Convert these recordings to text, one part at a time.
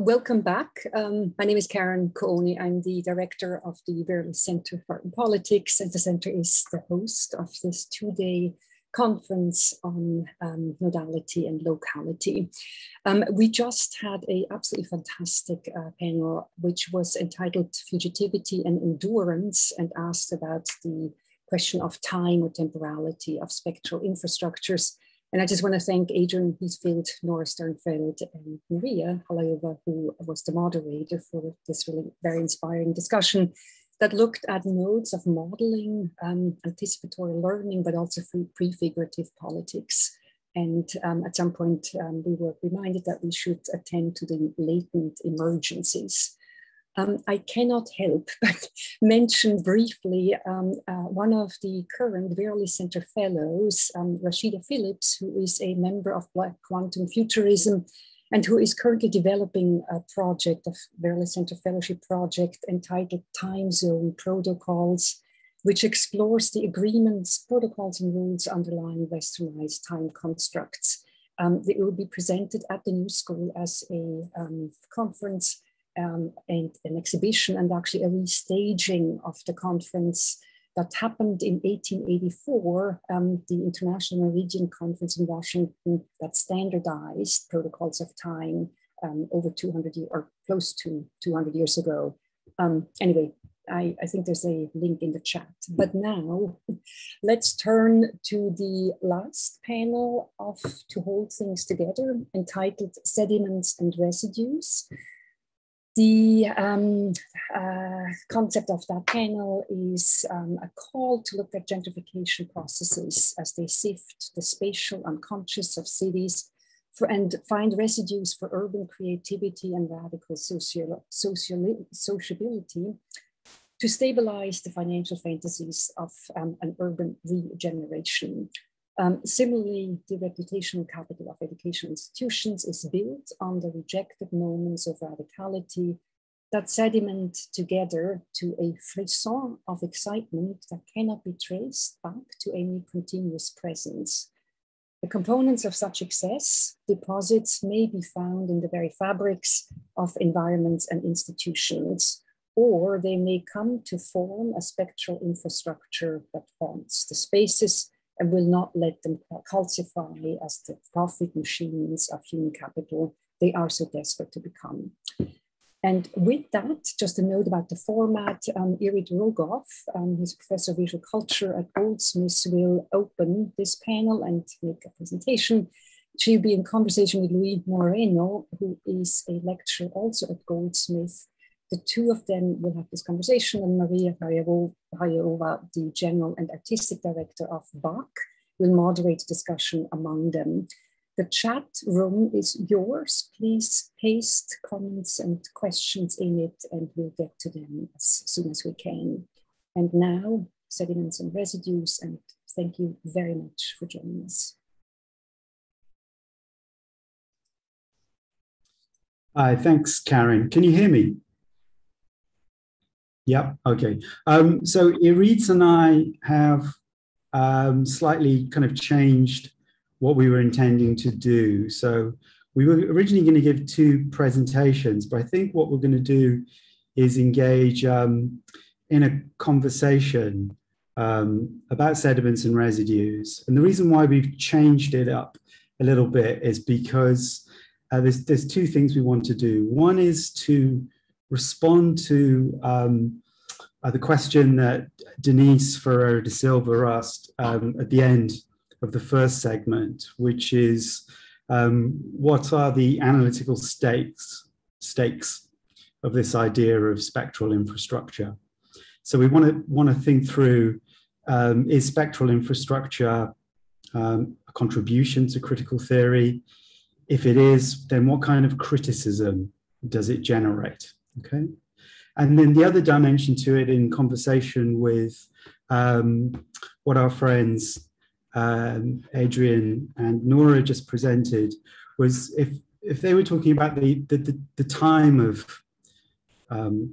Welcome back. My name is Karen Cooney. I'm the director of the Vera List Center for Politics, and the center is the host of this two-day conference on nodality and locality. We just had an absolutely fantastic panel, which was entitled Fugitivity and Endurance, and asked about the question of time or temporality of spectral infrastructures. And I just want to thank Adrian Heathfield, Nora Sternfeld, and Maria Haleva, who was the moderator, for this really very inspiring discussion that looked at modes of modeling, anticipatory learning, but also prefigurative politics. And at some point, we were reminded that we should attend to the latent emergencies. I cannot help but mention briefly one of the current Vera List Center fellows, Rashida Phillips, who is a member of Black Quantum Futurism and who is currently developing a project of Vera List Center Fellowship project entitled Time Zone Protocols, which explores the agreements, protocols, and rules underlying westernized time constructs. It will be presented at the New School as a conference and an exhibition, and actually a restaging of the conference that happened in 1884, the International Meridian Conference in Washington that standardized protocols of time over 200 years, or close to 200 years ago. Anyway, I think there's a link in the chat. But now let's turn to the last panel of To Hold Things Together, entitled Sediments and Residues. The concept of that panel is a call to look at gentrification processes as they sift the spatial unconscious of cities and find residues for urban creativity and radical sociability to stabilize the financial fantasies of an urban regeneration. Similarly, the reputational capital of educational institutions is built on the rejected moments of radicality that sediment together to a frisson of excitement that cannot be traced back to any continuous presence. The components of such excess deposits may be found in the very fabrics of environments and institutions, or they may come to form a spectral infrastructure that haunts the spaces and will not let them calcify as the profit machines of human capital they are so desperate to become. And with that, just a note about the format, Irit Rogoff, who's professor of visual culture at Goldsmiths, will open this panel and make a presentation. She'll be in conversation with Louis Moreno, who is a lecturer also at Goldsmiths. The two of them will have this conversation, and Maria Carriero, the general and artistic director of BAK, will moderate discussion among them. The chat room is yours. Please paste comments and questions in it, and we'll get to them as soon as we can. And now, sediments and residues, and thank you very much for joining us. Hi, thanks, Karen. Can you hear me? Yeah, okay. So Irit and I have slightly kind of changed what we were intending to do. So we were originally going to give two presentations, but I think what we're going to do is engage in a conversation about sediments and residues. And the reason why we've changed it up a little bit is because there's two things we want to do. One is to respond to the question that Denise Ferreira de Silva asked at the end of the first segment, which is what are the analytical stakes of this idea of spectral infrastructure? So we want to think through, is spectral infrastructure a contribution to critical theory? If it is, then what kind of criticism does it generate? Okay, and then the other dimension to it, in conversation with what our friends Adrian and Nora just presented, was if they were talking about the time of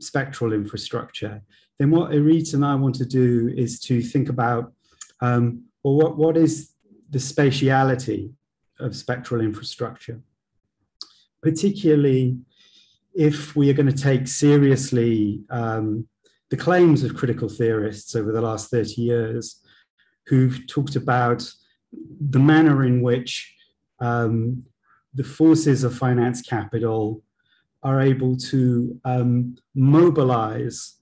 spectral infrastructure, then what Irit and I want to do is to think about well, what is the spatiality of spectral infrastructure, particularly if we are going to take seriously the claims of critical theorists over the last 30 years who've talked about the manner in which the forces of finance capital are able to mobilize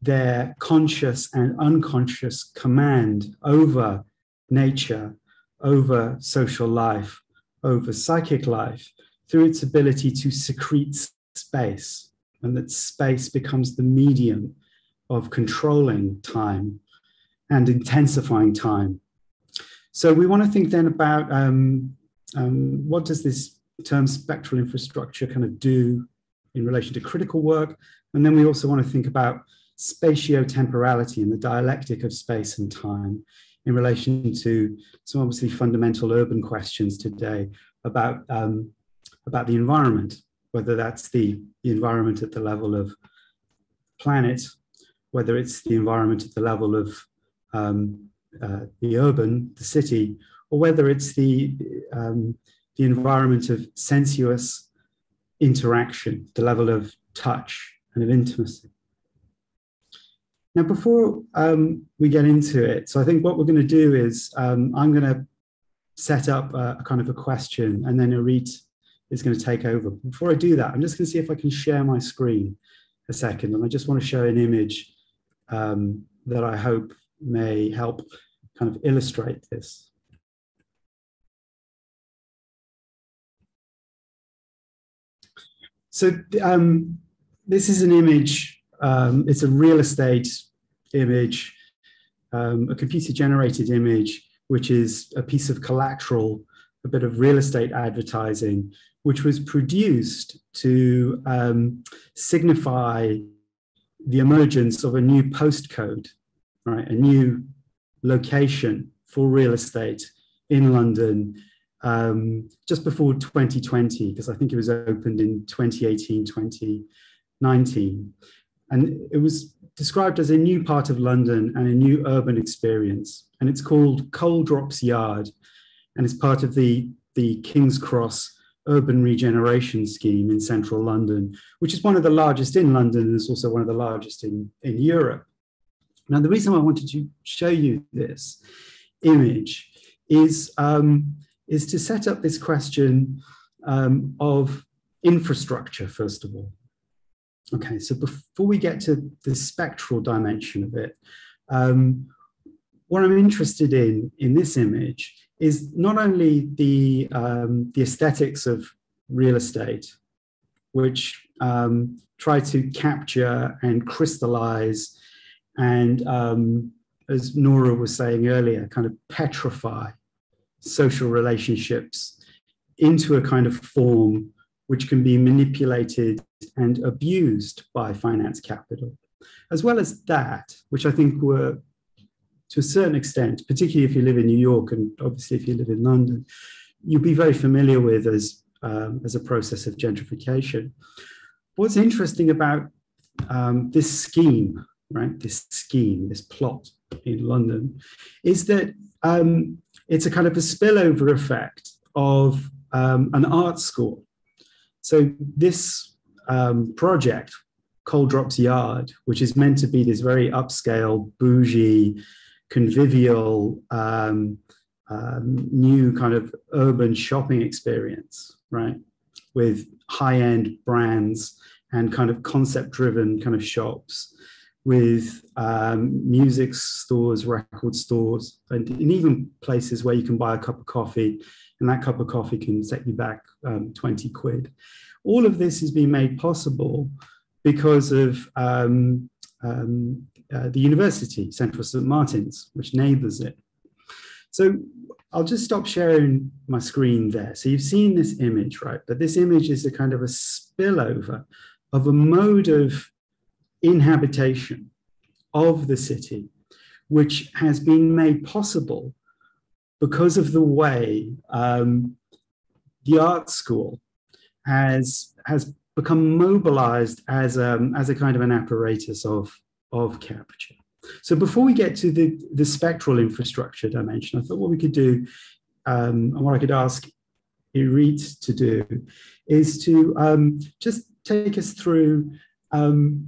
their conscious and unconscious command over nature, over social life, over psychic life, through its ability to secrete space, and that space becomes the medium of controlling time and intensifying time. So we want to think then about what does this term spectral infrastructure kind of do in relation to critical work, and then we also want to think about spatiotemporality and the dialectic of space and time in relation to some obviously fundamental urban questions today about the environment, whether that's the environment at the level of planet, whether it's the environment at the level of the urban, the city, or whether it's the environment of sensuous interaction, the level of touch and of intimacy. Now, before we get into it, so I think what we're going to do is I'm going to set up a kind of a question, and then Irit is going to take over. Before I do that, I'm just going to see if I can share my screen a second, and I just want to show an image that I hope may help kind of illustrate this. So this is an image. It's a real estate image, a computer-generated image, which is a piece of collateral, a bit of real estate advertising, which was produced to signify the emergence of a new postcode, right? A new location for real estate in London just before 2020, because I think it was opened in 2018, 2019. And it was described as a new part of London and a new urban experience. And it's called Coal Drops Yard, and it's part of the King's Cross urban regeneration scheme in central London, which is one of the largest in London, and is also one of the largest in Europe. Now, the reason I wanted to show you this image is to set up this question of infrastructure, first of all. Okay, so before we get to the spectral dimension of it, what I'm interested in this image is not only the aesthetics of real estate, which try to capture and crystallize and, as Nora was saying earlier, kind of petrify social relationships into a kind of form which can be manipulated and abused by finance capital. As well as that, which I think were, to a certain extent, particularly if you live in New York, and obviously if you live in London, you'll be very familiar with as a process of gentrification. What's interesting about this scheme, right, this plot in London, is that it's a kind of a spillover effect of an art school. So this project, Coal Drops Yard, which is meant to be this very upscale, bougie, convivial, new kind of urban shopping experience, right? With high-end brands and kind of concept-driven kind of shops, with music stores, record stores, and even places where you can buy a cup of coffee, and that cup of coffee can set you back 20 quid. All of this is being made possible because of the university, Central Saint Martin's, which neighbors it. So I'll just stop sharing my screen there. So you've seen this image, right? But this image is a kind of a spillover of a mode of inhabitation of the city, which has been made possible because of the way the art school has become mobilized as a kind of an apparatus of capture. So before we get to the spectral infrastructure dimension, I thought what we could do, and what I could ask Irit to do, is to just take us through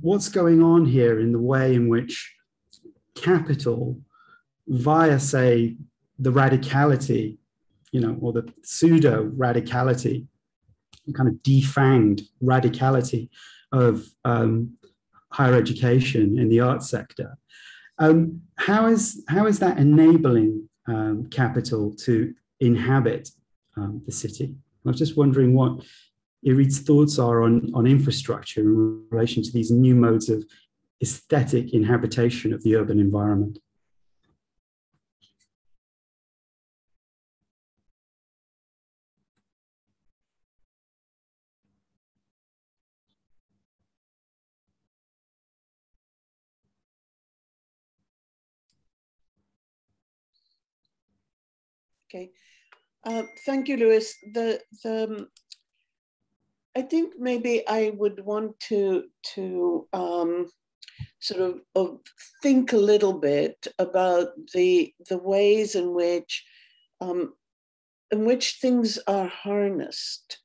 what's going on here in the way in which capital, via, say, the radicality, you know, or the pseudo-radicality, kind of defanged radicality of higher education in the arts sector. How is that enabling capital to inhabit the city? I was just wondering what Irit's thoughts are on infrastructure in relation to these new modes of aesthetic inhabitation of the urban environment. Okay, thank you, Louis. I think maybe I would want to sort of think a little bit about the ways in which things are harnessed,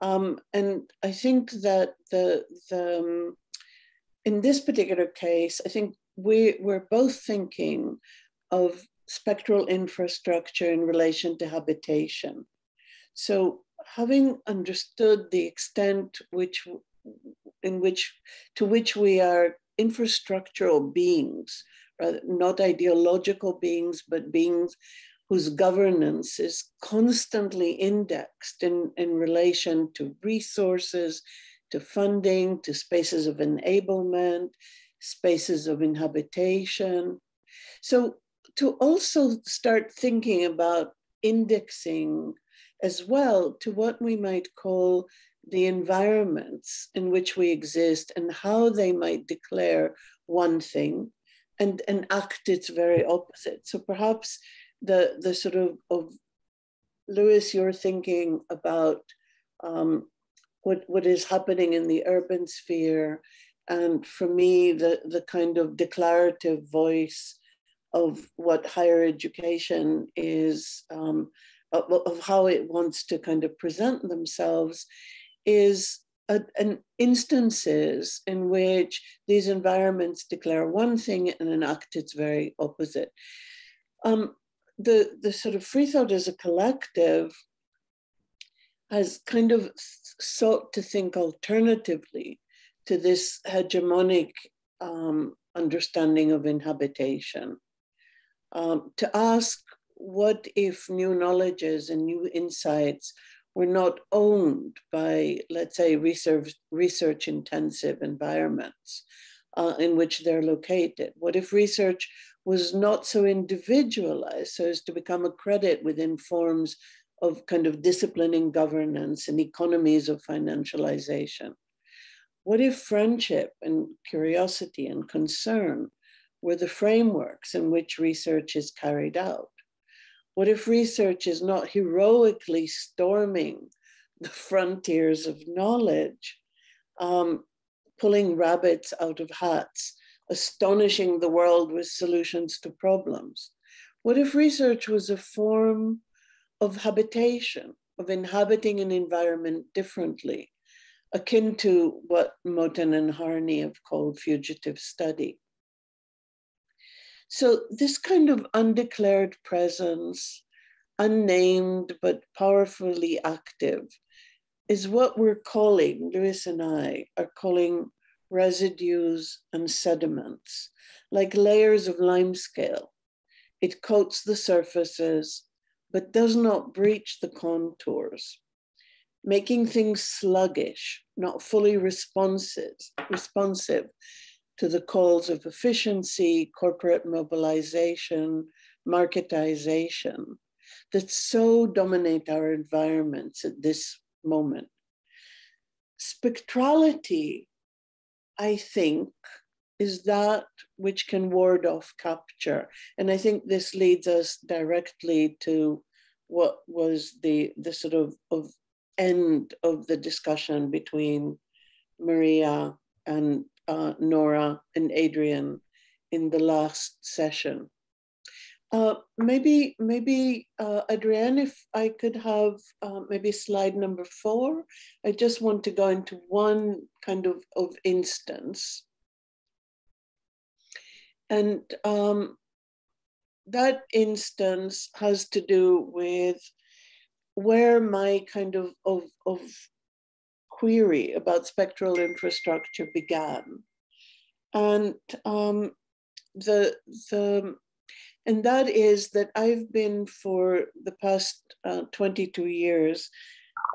and I think that the in this particular case, I think we're both thinking of spectral infrastructure in relation to habitation. So having understood the extent to which we are infrastructural beings, not ideological beings, but beings whose governance is constantly indexed in relation to resources, to funding, to spaces of enablement, spaces of inhabitation. So to also start thinking about indexing as well to what we might call the environments in which we exist and how they might declare one thing and act its very opposite. So perhaps the sort of Louis, you're thinking about what is happening in the urban sphere, and for me, the kind of declarative voice of what higher education is, of how it wants to kind of present themselves, is instances in which these environments declare one thing and enact its very opposite. The sort of Free Thought as a collective has kind of sought to think alternatively to this hegemonic understanding of inhabitation. To ask, what if new knowledges and new insights were not owned by, let's say, research-intensive environments in which they're located? What if research was not so individualized so as to become a credit within forms of kind of disciplining governance and economies of financialization? What if friendship and curiosity and concern were the frameworks in which research is carried out? What if research is not heroically storming the frontiers of knowledge, pulling rabbits out of hats, astonishing the world with solutions to problems? What if research was a form of habitation, of inhabiting an environment differently, akin to what Moten and Harney have called fugitive study? So this kind of undeclared presence, unnamed but powerfully active, is what we're calling, Louis and I are calling, residues and sediments, like layers of limescale. It coats the surfaces, but does not breach the contours, making things sluggish, not fully responsive to the calls of efficiency, corporate mobilization, marketization that so dominate our environments at this moment. Spectrality, I think, is that which can ward off capture. And I think this leads us directly to what was the sort of end of the discussion between Maria and Nora and Adrian in the last session. Maybe Adrienne, if I could have maybe slide number 4. I just want to go into one kind of instance. And that instance has to do with where my kind of query about spectral infrastructure began. And and that is that I've been for the past 22 years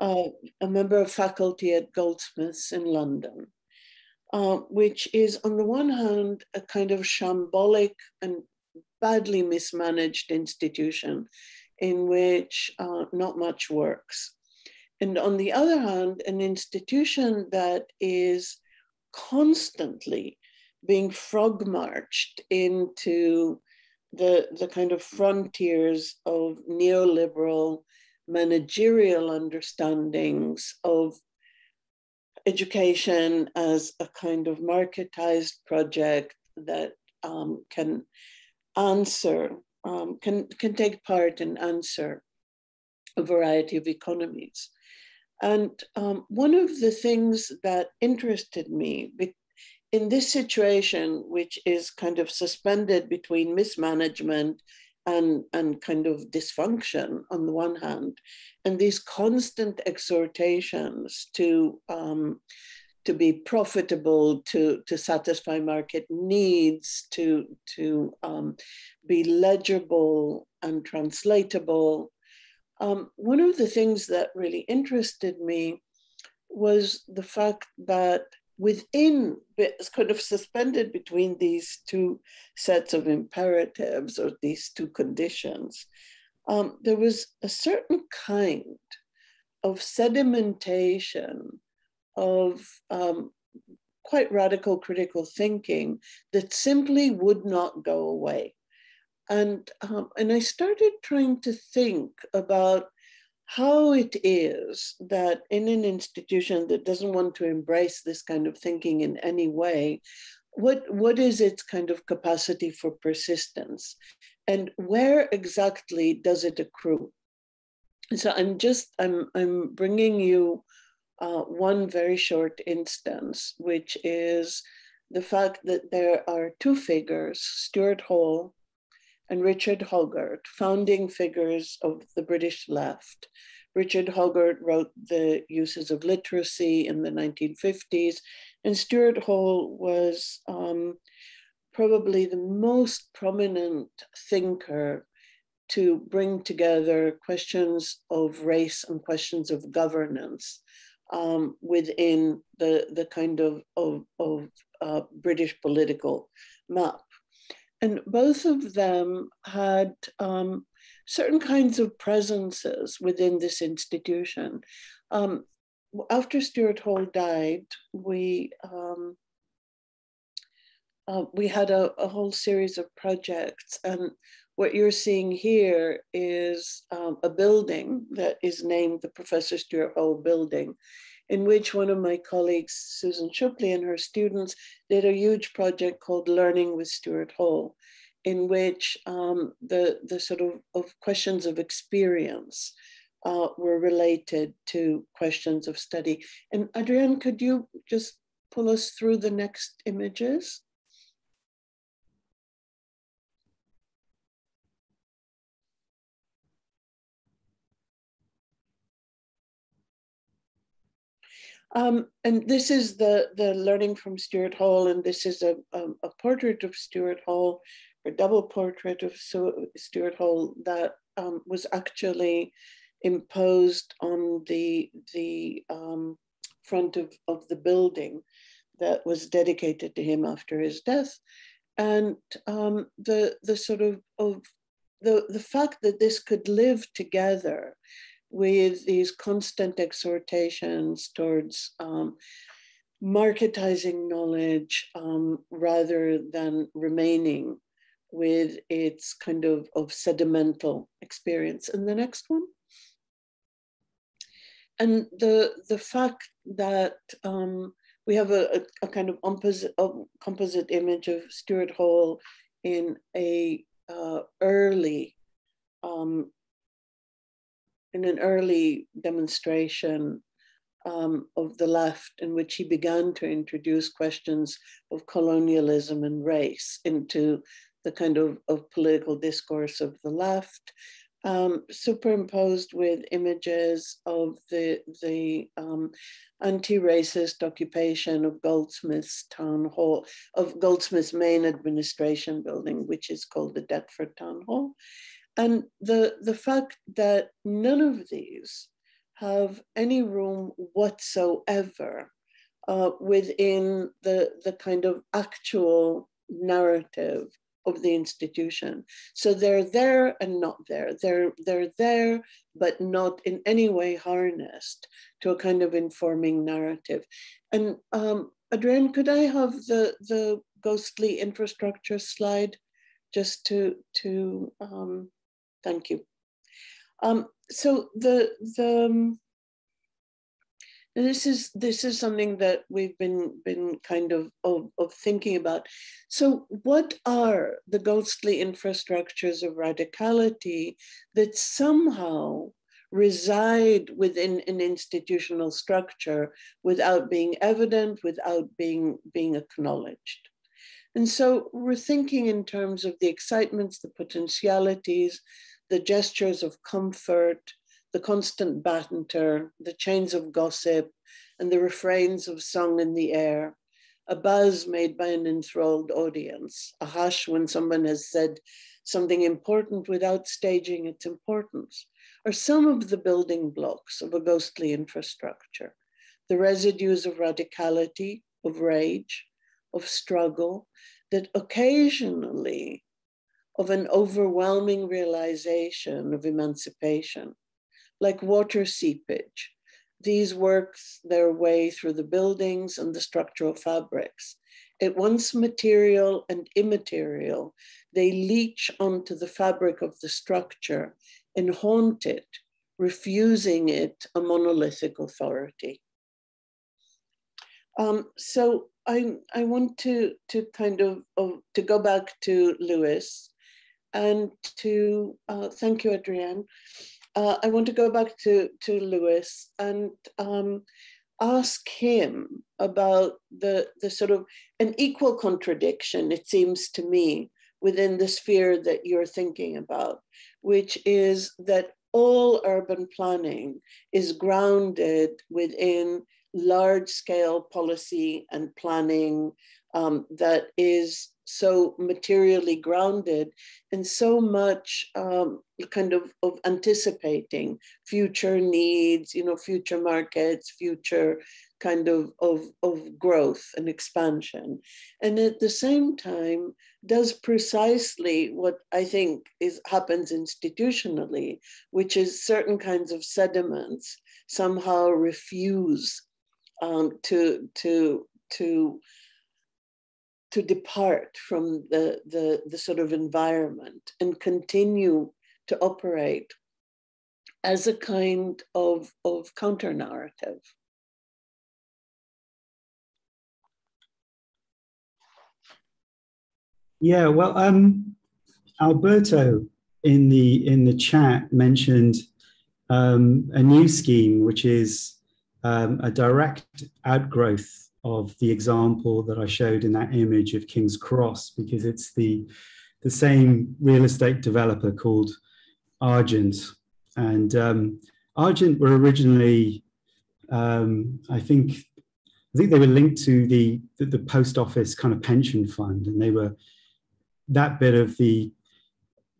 a member of faculty at Goldsmiths in London, which is on the one hand a kind of shambolic and badly mismanaged institution in which not much works. And on the other hand, an institution that is constantly being frog marched into the kind of frontiers of neoliberal managerial understandings of education as a kind of marketized project that can take part and answer a variety of economies. And one of the things that interested me in this situation, which is kind of suspended between mismanagement and kind of dysfunction on the one hand, and these constant exhortations to be profitable, to satisfy market needs, to be legible and translatable. One of the things that really interested me was the fact that within, it's kind of suspended between these two sets of imperatives or these two conditions, there was a certain kind of sedimentation of quite radical critical thinking that simply would not go away. And I started trying to think about how it is that in an institution that doesn't want to embrace this kind of thinking in any way, what is its kind of capacity for persistence? And where exactly does it accrue? So I'm bringing you one very short instance, which is the fact that there are two figures, Stuart Hall and Richard Hoggart, founding figures of the British left. Richard Hoggart wrote The Uses of Literacy in the 1950s, and Stuart Hall was probably the most prominent thinker to bring together questions of race and questions of governance within the kind of British political map. And both of them had certain kinds of presences within this institution. After Stuart Hall died, we had a whole series of projects. And what you're seeing here is a building that is named the Professor Stuart Hall Building, in which one of my colleagues, Susan Shukley, and her students did a huge project called Learning with Stuart Hall, in which the sort of questions of experience were related to questions of study. And Adrienne, could you just pull us through the next images? And this is the learning from Stuart Hall, and this is a portrait of Stuart Hall, a double portrait of Stuart Hall that was actually imposed on the front of the building that was dedicated to him after his death. And the fact that this could live together with these constant exhortations towards marketizing knowledge rather than remaining with its kind of sedimental experience. And the next one. And the fact that we have a kind of composite image of Stuart Hall in a early, in an early demonstration of the left, in which he began to introduce questions of colonialism and race into the kind of political discourse of the left, superimposed with images of the anti-racist occupation of Goldsmiths Town Hall, of Goldsmiths' main administration building, which is called the Deptford Town Hall. And the fact that none of these have any room whatsoever within the kind of actual narrative of the institution. So they're there and not there. They're there, but not in any way harnessed to a kind of informing narrative. And Adrian, could I have the ghostly infrastructure slide just to thank you. So this is something that we've been kind of thinking about. So what are the ghostly infrastructures of radicality that somehow reside within an institutional structure without being evident, without being acknowledged? And so we're thinking in terms of the excitements, the potentialities, the gestures of comfort, the constant banter, the chains of gossip, and the refrains of song in the air, a buzz made by an enthralled audience, a hush when someone has said something important without staging its importance, are some of the building blocks of a ghostly infrastructure, the residues of radicality, of rage, of struggle, that occasionally of an overwhelming realization of emancipation. Like water seepage, these work their way through the buildings and the structural fabrics. At once material and immaterial, they leach onto the fabric of the structure and haunt it, refusing it a monolithic authority. So I want to kind of to go back to Louis and to, thank you, Adrian. I want to go back to Louis and ask him about the sort of an equal contradiction, it seems to me, within the sphere that you're thinking about, which is that all urban planning is grounded within large-scale policy and planning that is so materially grounded and so much kind of anticipating future needs, you know, future markets, future kind of growth and expansion. And at the same time, does precisely what I think happens institutionally, which is certain kinds of sediments somehow refuse to depart from the sort of environment and continue to operate as a kind of counter-narrative. Yeah, well, Alberto in the chat mentioned a new scheme, which is a direct outgrowth of the example that I showed in that image of King's Cross, because it's the same real estate developer called Argent. And Argent were originally, I think they were linked to the post office kind of pension fund, and they were that bit of the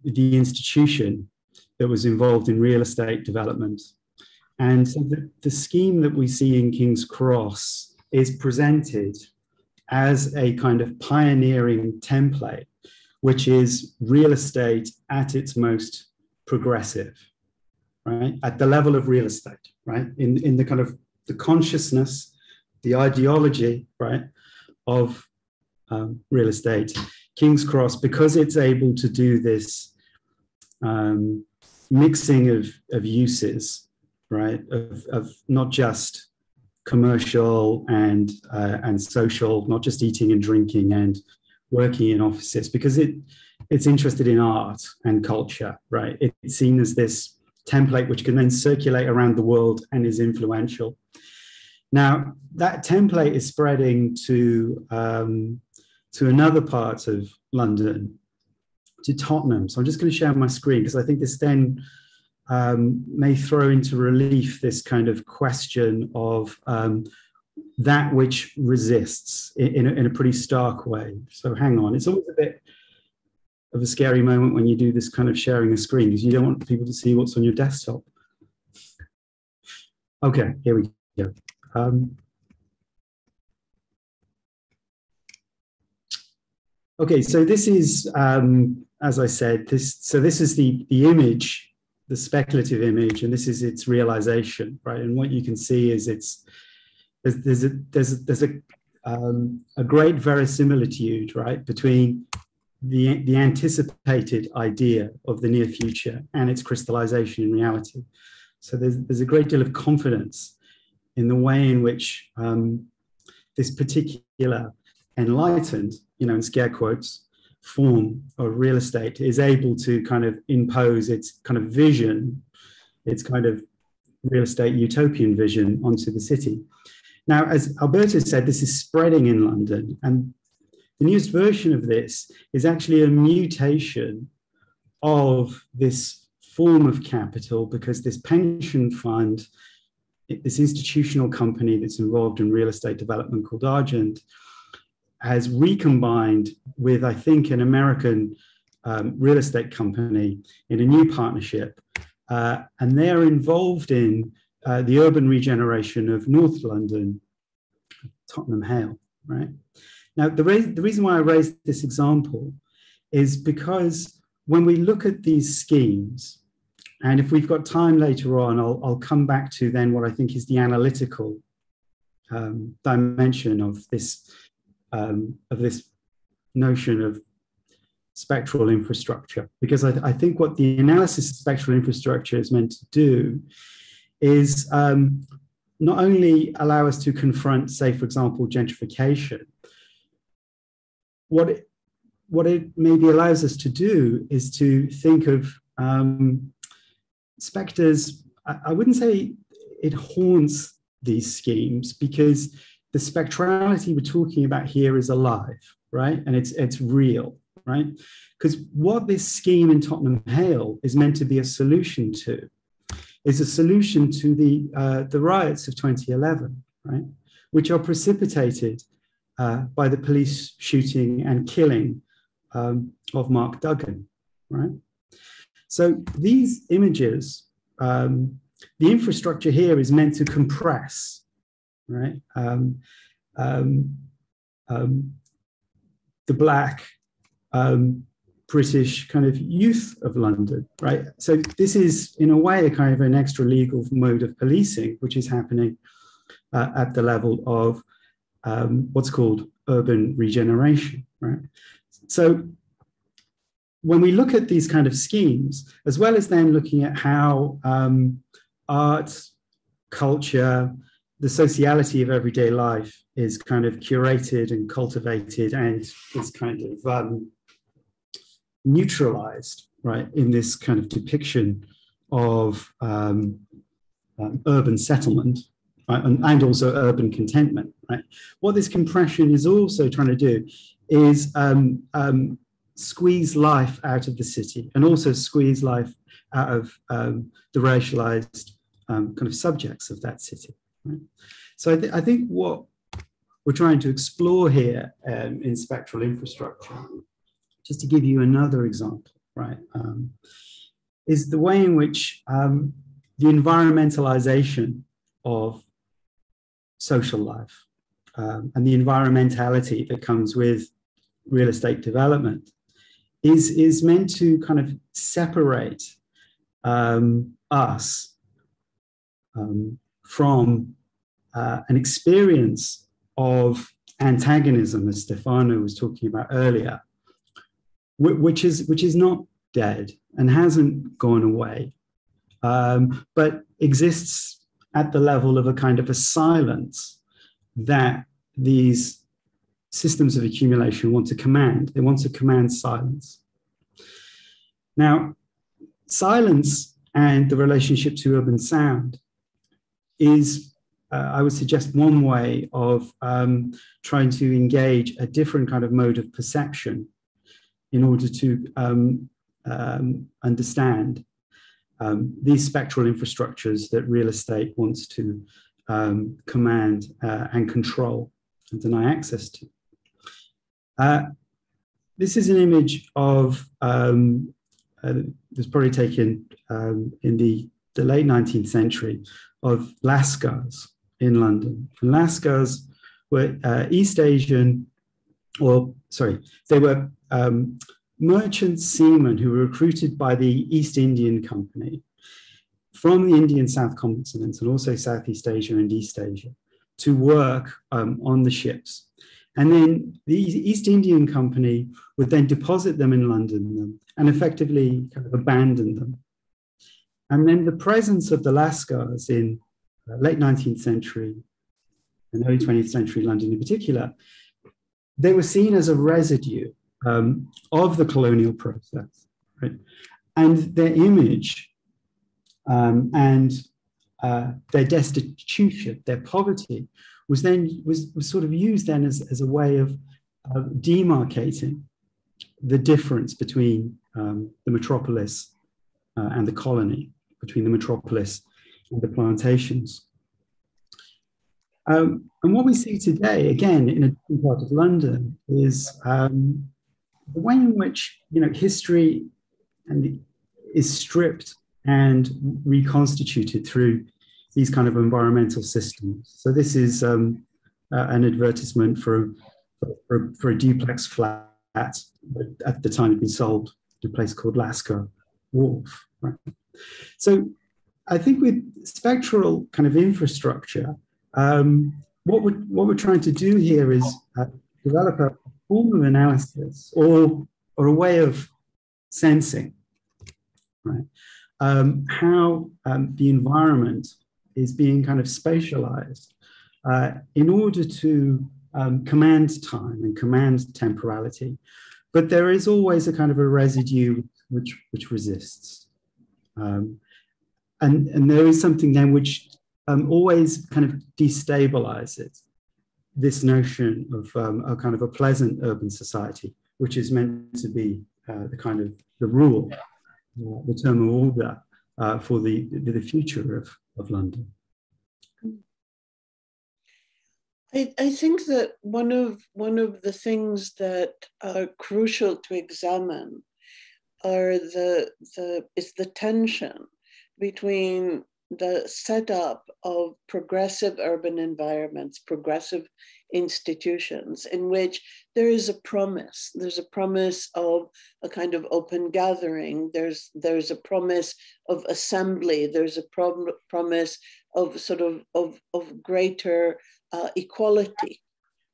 institution that was involved in real estate development. And so the scheme that we see in King's Cross is presented as a kind of pioneering template, which is real estate at its most progressive, right? At the level of real estate, right? In the kind of the consciousness, the ideology, right, of real estate. King's Cross, because it's able to do this mixing of uses, right, of not just commercial and social, not just eating and drinking and working in offices, because it it's interested in art and culture, right? It's seen as this template which can then circulate around the world and is influential. Now, that template is spreading to another part of London, to Tottenham. So I'm just going to share my screen, because I think this then may throw into relief this kind of question of that which resists in a pretty stark way. So hang on, it's always a bit of a scary moment when you do this kind of sharing a screen, because you don't want people to see what's on your desktop. Okay, here we go. Okay, so this is, as I said, this is the image, the speculative image, and this is its realization, right? And what you can see is there's a great verisimilitude, right, between the anticipated idea of the near future and its crystallization in reality. So there's a great deal of confidence in the way in which this particular enlightened, you know, in scare quotes, form of real estate is able to kind of impose its kind of vision, its kind of real estate utopian vision onto the city. Now, as Alberto said, this is spreading in London, and the newest version of this is actually a mutation of this form of capital, because this pension fund, this institutional company that's involved in real estate development called Argent, has recombined with, I think, an American real estate company in a new partnership. And they're involved in the urban regeneration of North London, Tottenham Hale, right? Now, the reason why I raised this example is because when we look at these schemes, and if we've got time later on, I'll come back to then what I think is the analytical dimension of this notion of spectral infrastructure, because I think what the analysis of spectral infrastructure is meant to do is not only allow us to confront, say, for example, gentrification. What it maybe allows us to do is to think of spectres. I wouldn't say it haunts these schemes, because the spectrality we're talking about here is alive, right? And it's real, right? Because what this scheme in Tottenham Hale is meant to be a solution to is a solution to the riots of 2011, right? Which are precipitated by the police shooting and killing of Mark Duggan, right? So these images, the infrastructure here is meant to compress, right? The Black British kind of youth of London, right? So this is, in a way, a kind of an extra legal mode of policing, which is happening at the level of what's called urban regeneration, right? So when we look at these kind of schemes, as well as then looking at how art, culture, the sociality of everyday life is kind of curated and cultivated and is kind of neutralized, right, in this kind of depiction of urban settlement, right, and also urban contentment, right? What this compression is also trying to do is squeeze life out of the city, and also squeeze life out of the racialized kind of subjects of that city, right? So I think what we're trying to explore here in spectral infrastructure, just to give you another example, right, is the way in which the environmentalization of social life and the environmentality that comes with real estate development is meant to kind of separate us from an experience of antagonism, as Stefano was talking about earlier, which is not dead and hasn't gone away, but exists at the level of a kind of a silence that these systems of accumulation want to command. They want to command silence, Now, silence and the relationship to urban sound is, I would suggest, one way of trying to engage a different kind of mode of perception in order to understand these spectral infrastructures that real estate wants to command and control and deny access to. This is an image of, it was probably taken in the late 19th century, of Lascars in London. And Lascars were East Asian, or sorry, they were merchant seamen who were recruited by the East Indian Company from the Indian South Continent and also Southeast Asia and East Asia to work on the ships. And then the East Indian Company would then deposit them in London and effectively kind of abandon them. And then the presence of the Lascars in late 19th century and early 20th century London in particular, they were seen as a residue of the colonial process, right? And their image and their destitution, their poverty, was sort of used then as a way of demarcating the difference between the metropolis and the colony, between the metropolis and the plantations. And what we see today, again, in a different part of London, is the way in which history is stripped and reconstituted through these kind of environmental systems. So this is an advertisement for a duplex flat at the time it'd been sold to a place called Lascar Wharf. Right? So I think with spectral kind of infrastructure, what we're trying to do here is develop a form of analysis or a way of sensing, right? How the environment is being kind of spatialized in order to command time and command temporality. But there is always a kind of a residue which resists. And there is something then which always kind of destabilizes this notion of a kind of a pleasant urban society, which is meant to be the kind of the rule, the term of order for the future of London. I think that one of the things that are crucial to examine are is the tension between the setup of progressive urban environments, progressive institutions, in which there is a promise. There's a promise of a kind of open gathering. There's a promise of assembly. There's a promise of sort of greater equality,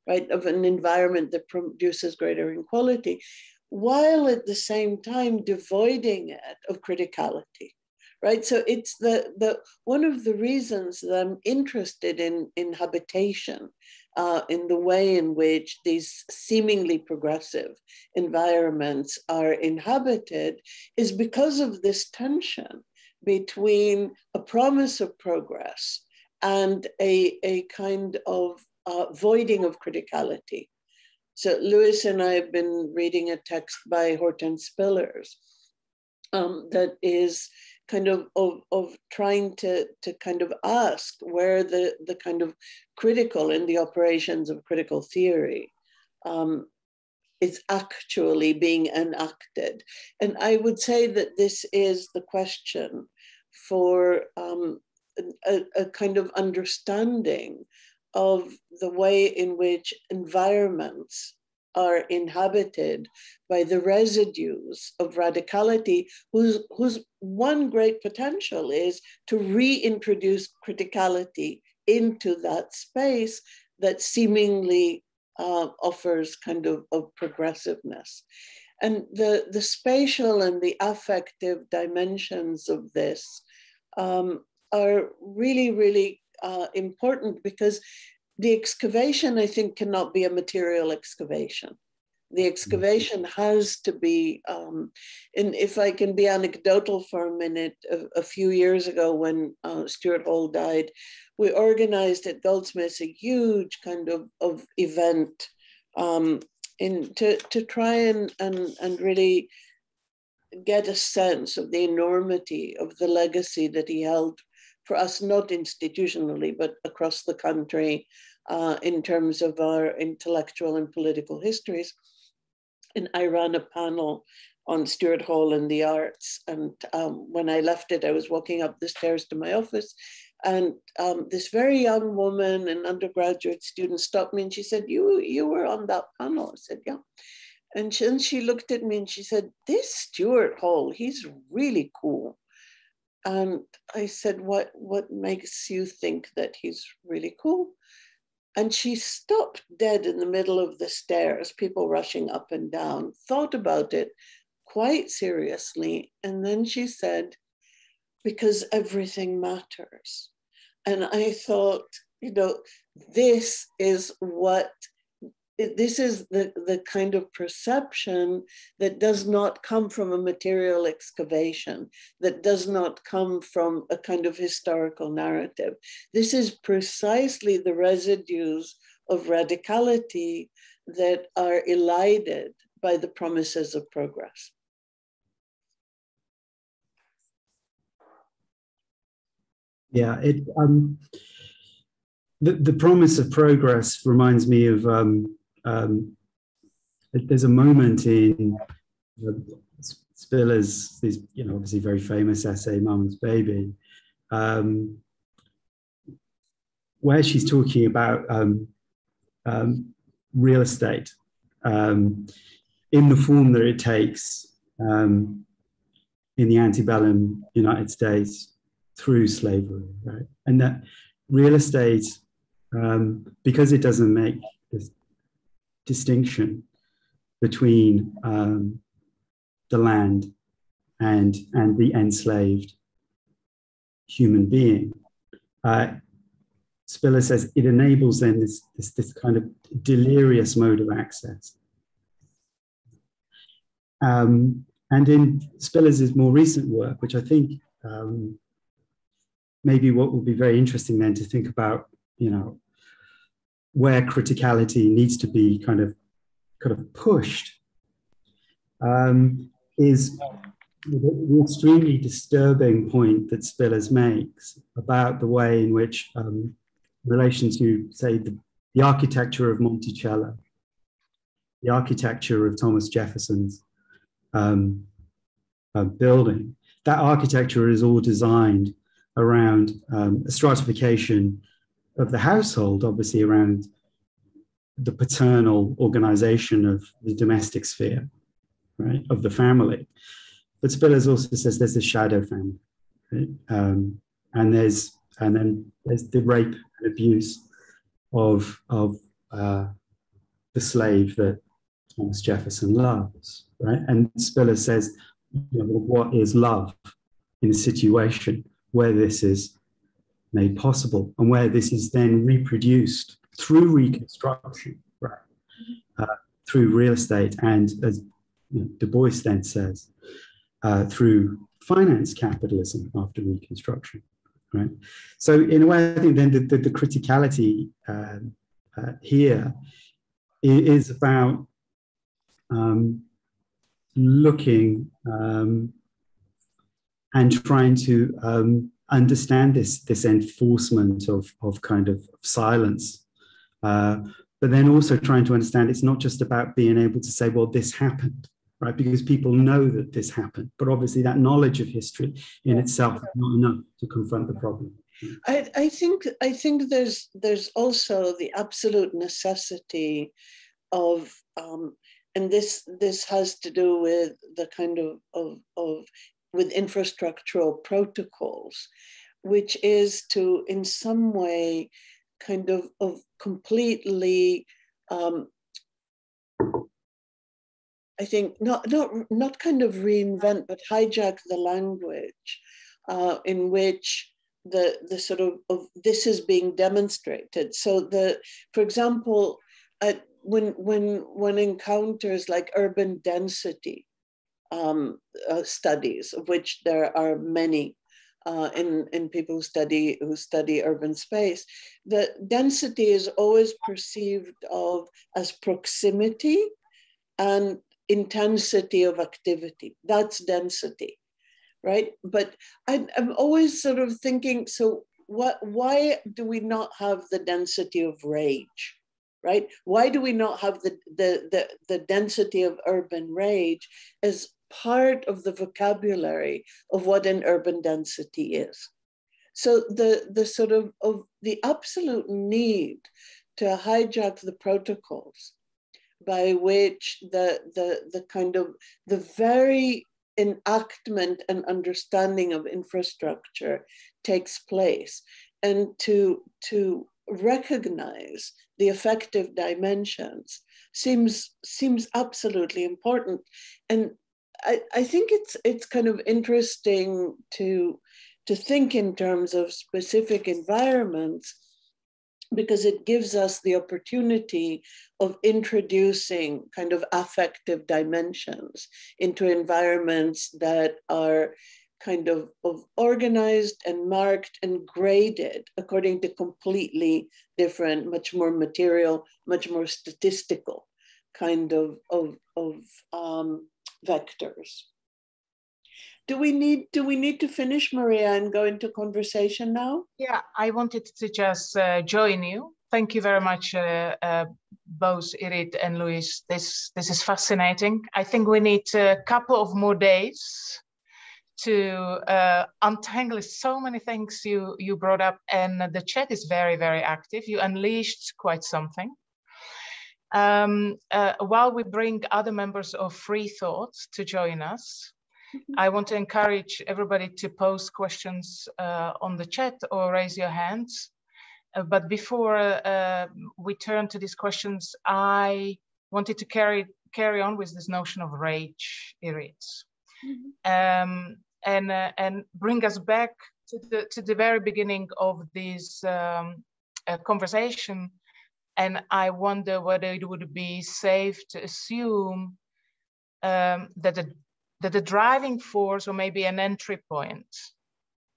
right? Of an environment that produces greater equality, while at the same time devoiding it of criticality. Right, so it's the one of the reasons that I'm interested in habitation, in the way in which these seemingly progressive environments are inhabited, is because of this tension between a promise of progress and a kind of voiding of criticality. So Louis and I have been reading a text by Hortense Spillers that is kind of trying to kind of ask where the kind of critical and the operations of critical theory is actually being enacted. And I would say that this is the question for a kind of understanding of the way in which environments are inhabited by the residues of radicality, whose one great potential is to reintroduce criticality into that space that seemingly offers kind of progressiveness. And the spatial and the affective dimensions of this are really, really important, because the excavation, I think, cannot be a material excavation, The excavation has to be, and if I can be anecdotal for a minute, a few years ago when Stuart Hall died, we organized at Goldsmiths a huge kind of event to try and really get a sense of the enormity of the legacy that he held for us, not institutionally, but across the country in terms of our intellectual and political histories. And I ran a panel on Stuart Hall and the arts. And when I left it, I was walking up the stairs to my office. And this very young woman, an undergraduate student, stopped me and she said, you were on that panel? I said, yeah. And she looked at me and she said, this Stuart Hall, he's really cool. And I said, what makes you think that he's really cool? And she stopped dead in the middle of the stairs, people rushing up and down, thought about it quite seriously. And then she said, because everything matters. And I thought, you know, this is the kind of perception that does not come from a material excavation, that does not come from a kind of historical narrative. This is precisely the residues of radicality that are elided by the promises of progress. Yeah, the promise of progress reminds me of there's a moment in Spillers, this, you know, obviously very famous essay, Mum's Baby, where she's talking about real estate in the form that it takes in the antebellum United States through slavery, right? And that real estate, because it doesn't make this distinction between the land and the enslaved human being. Spiller says it enables then this kind of delirious mode of access. And in Spiller's more recent work, which I think maybe what will be very interesting then to think about, you know, where criticality needs to be kind of pushed is the extremely disturbing point that Spillers makes about the way in which, in relation to, say, the architecture of Monticello, the architecture of Thomas Jefferson's building, that architecture is all designed around a stratification of the household, obviously around the paternal organization of the domestic sphere, right, of the family. But Spillers also says there's the shadow family, right? and then there's the rape and abuse of the slave that Thomas Jefferson loves, right? And Spillers says, you know, what is love in a situation where this is made possible and where this is then reproduced through reconstruction, right? Through real estate and, as you know, Du Bois then says, through finance capitalism after reconstruction, right? So in a way, I think then the criticality here is about looking and trying to understand this enforcement of kind of silence, but then also trying to understand it's not just about being able to say, well, this happened, right? Because people know that this happened, but obviously that knowledge of history in itself is not enough to confront the problem. I think there's also the absolute necessity of, and this has to do with the kind of infrastructural protocols, which is to, in some way, kind of completely, I think, not kind of reinvent, but hijack the language in which the sort of this is being demonstrated. So for example, when one encounters like urban density studies, of which there are many in people who study urban space, the density is always perceived of as proximity and intensity of activity. That's density, right? But I'm always sort of thinking, so why do we not have the density of rage, right? Why do we not have the density of urban rage as part of the vocabulary of what an urban density is? So the sort of the absolute need to hijack the protocols by which the kind of the very enactment and understanding of infrastructure takes place, and to recognize the affective dimensions seems absolutely important. And I think it's kind of interesting to think in terms of specific environments, because it gives us the opportunity of introducing kind of affective dimensions into environments that are kind of organized and marked and graded according to completely different, much more material, much more statistical kind of vectors. Do we need to finish, Maria, and go into conversation now? Yeah, I wanted to just join you. Thank you very much, both Irit and Louis. This is fascinating. I think we need a couple of more days to untangle so many things you brought up, and the chat is very, very active. You unleashed quite something. While we bring other members of Free Thought to join us, I want to encourage everybody to post questions on the chat or raise your hands. But before we turn to these questions, I wanted to carry on with this notion of rage, Irit, and bring us back to the very beginning of this conversation. And I wonder whether it would be safe to assume that the driving force, or maybe an entry point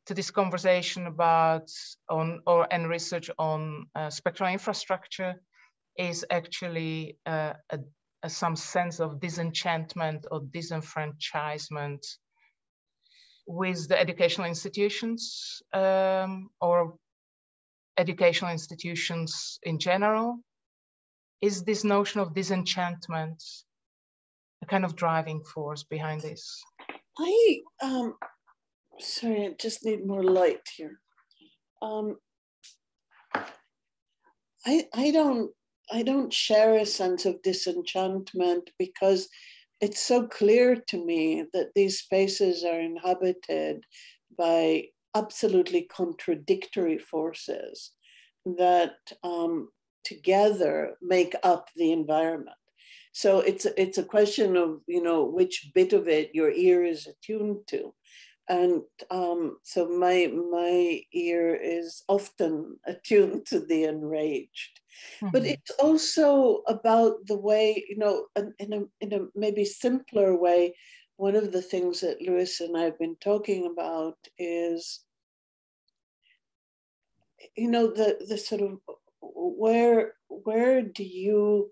to this conversation about and research on spectral infrastructure, is actually some sense of disenchantment or disenfranchisement with the educational institutions, or educational institutions in general. Is this notion of disenchantment a kind of driving force behind this? Sorry, I just need more light here. I don't share a sense of disenchantment, because it's so clear to me that these spaces are inhabited by absolutely contradictory forces that together make up the environment. So it's a question of, you know, which bit of it your ear is attuned to. And so my ear is often attuned to the enraged. Mm-hmm. But it's also about the way, you know, in a maybe simpler way, one of the things that Louis and I have been talking about is, you know, the sort of where do you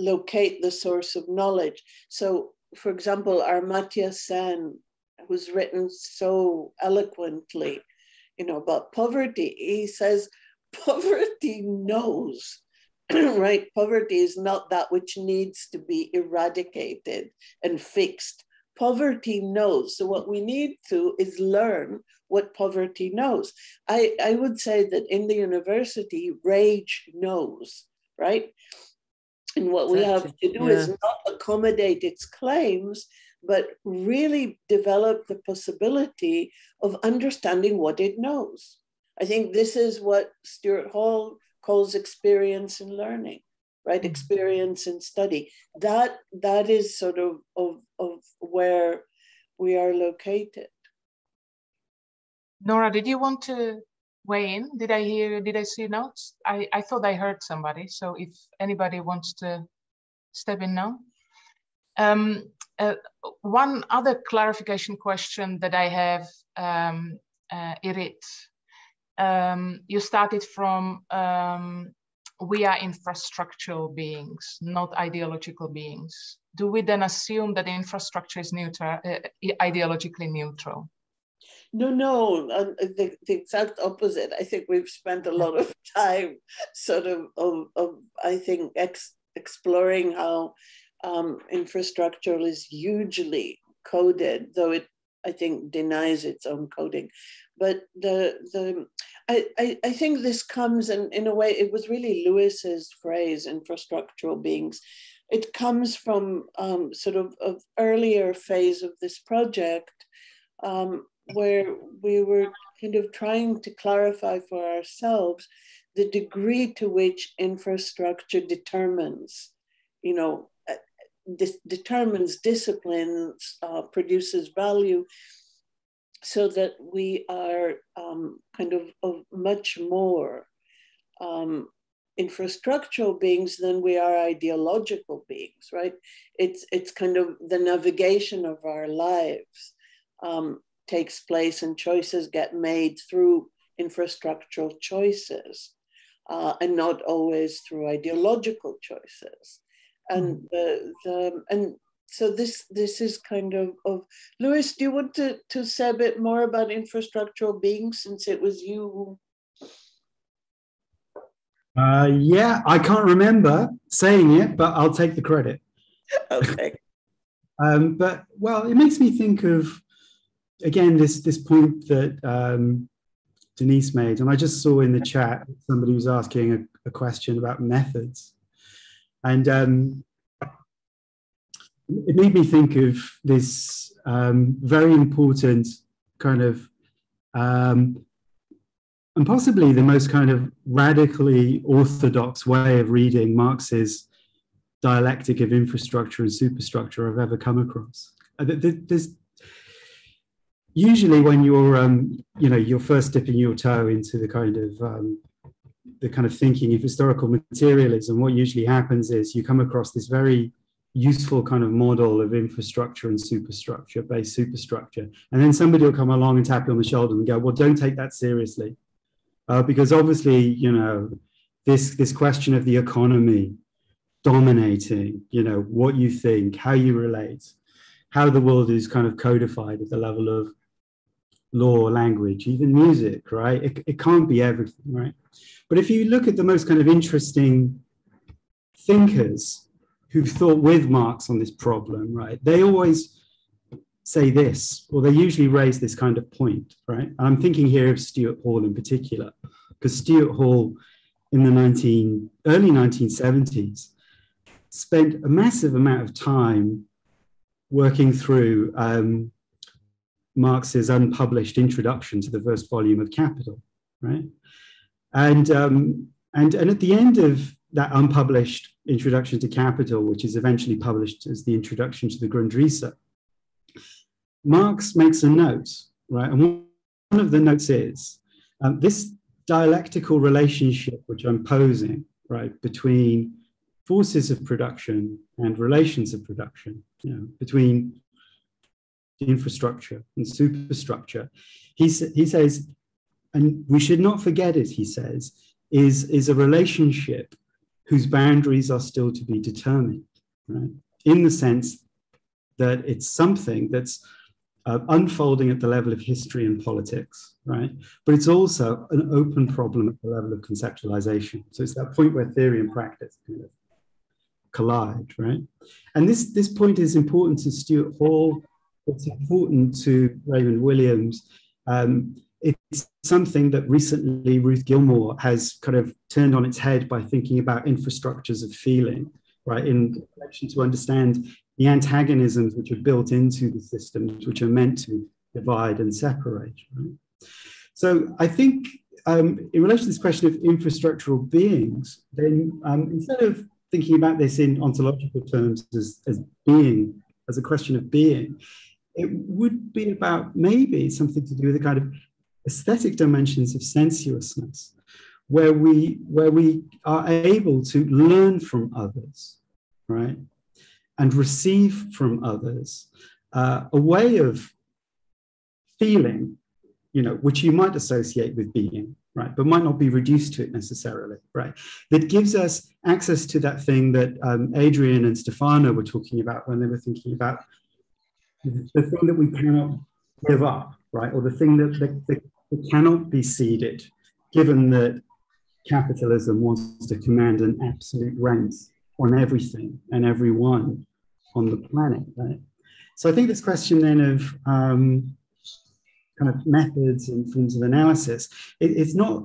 locate the source of knowledge? So, for example, Amartya Sen, who's written so eloquently, you know, about poverty, he says, poverty knows, right? Poverty is not that which needs to be eradicated and fixed. Poverty knows. So what we need to is learn what poverty knows. I would say that in the university, rage knows, right? And what we have to do is not accommodate its claims, but really develop the possibility of understanding what it knows. I think this is what Stuart Hall calls experience in learning, right? Experience in study. That is sort of where we are located. Nora, did you want to weigh in? Did I hear, did I see notes? I thought I heard somebody. So if anybody wants to step in now. One other clarification question that I have, Irit, you started from we are infrastructural beings, not ideological beings. Do we then assume that infrastructure is neutral, ideologically neutral? No, no, the exact opposite. I think we've spent a lot of time sort of I think, exploring how infrastructural is hugely coded, though it, I think, denies its own coding. But I think this comes in a way, it was really Lewis's phrase, infrastructural beings. It comes from sort of an earlier phase of this project, where we were kind of trying to clarify for ourselves the degree to which infrastructure determines, you know, determines disciplines, produces value, so that we are kind of much more infrastructural beings than we are ideological beings, right? It's kind of the navigation of our lives takes place, and choices get made through infrastructural choices and not always through ideological choices. And and so this is kind of Louis, do you want to say a bit more about infrastructural beings, since it was you? Yeah, I can't remember saying it, but I'll take the credit. Okay. But well, it makes me think of, again, this point that Denise made, and I just saw in the chat somebody was asking a question about methods, and it made me think of this very important kind of, and possibly the most kind of radically orthodox way of reading Marx's dialectic of infrastructure and superstructure I've ever come across. There's usually, when you're, you know, you're first dipping your toe into the kind of thinking of historical materialism, what usually happens is you come across this very useful kind of model of infrastructure and superstructure, based superstructure, and then somebody will come along and tap you on the shoulder and go, "Well, don't take that seriously, because obviously, you know, this question of the economy dominating, you know, what you think, how you relate, how the world is kind of codified at the level of law, language, even music, right? It can't be everything, right?" But if you look at the most kind of interesting thinkers who've thought with Marx on this problem, right, they always say this, or they usually raise this kind of point, right? And I'm thinking here of Stuart Hall in particular, because Stuart Hall in the early 1970s spent a massive amount of time working through Marx's unpublished introduction to the first volume of Capital, right? And at the end of that unpublished introduction to Capital, which is eventually published as the introduction to the Grundrisse, Marx makes a note, right? And one of the notes is this dialectical relationship which I'm posing, right, between forces of production and relations of production, you know, between infrastructure and superstructure, he says, and we should not forget it, he says, is a relationship whose boundaries are still to be determined, right? In the sense that it's something that's unfolding at the level of history and politics, right? But it's also an open problem at the level of conceptualization. So it's that point where theory and practice kind of collide, right? And this point is important to Stuart Hall. It's important to Raymond Williams. It's something that recently Ruth Gilmore has kind of turned on its head by thinking about infrastructures of feeling, right, in relation to understand the antagonisms which are built into the systems, which are meant to divide and separate, right? So I think in relation to this question of infrastructural beings, then instead of thinking about this in ontological terms as being, as a question of being, it would be about maybe something to do with the kind of aesthetic dimensions of sensuousness, where we are able to learn from others, right? And receive from others a way of feeling, you know, which you might associate with being, right, but might not be reduced to it necessarily, right? That gives us access to that thing that Adrian and Stefano were talking about when they were thinking about the thing that we cannot give up, right? Or the thing that cannot be ceded, given that capitalism wants to command an absolute rent on everything and everyone on the planet, right? So I think this question then of kind of methods and forms of analysis, it's not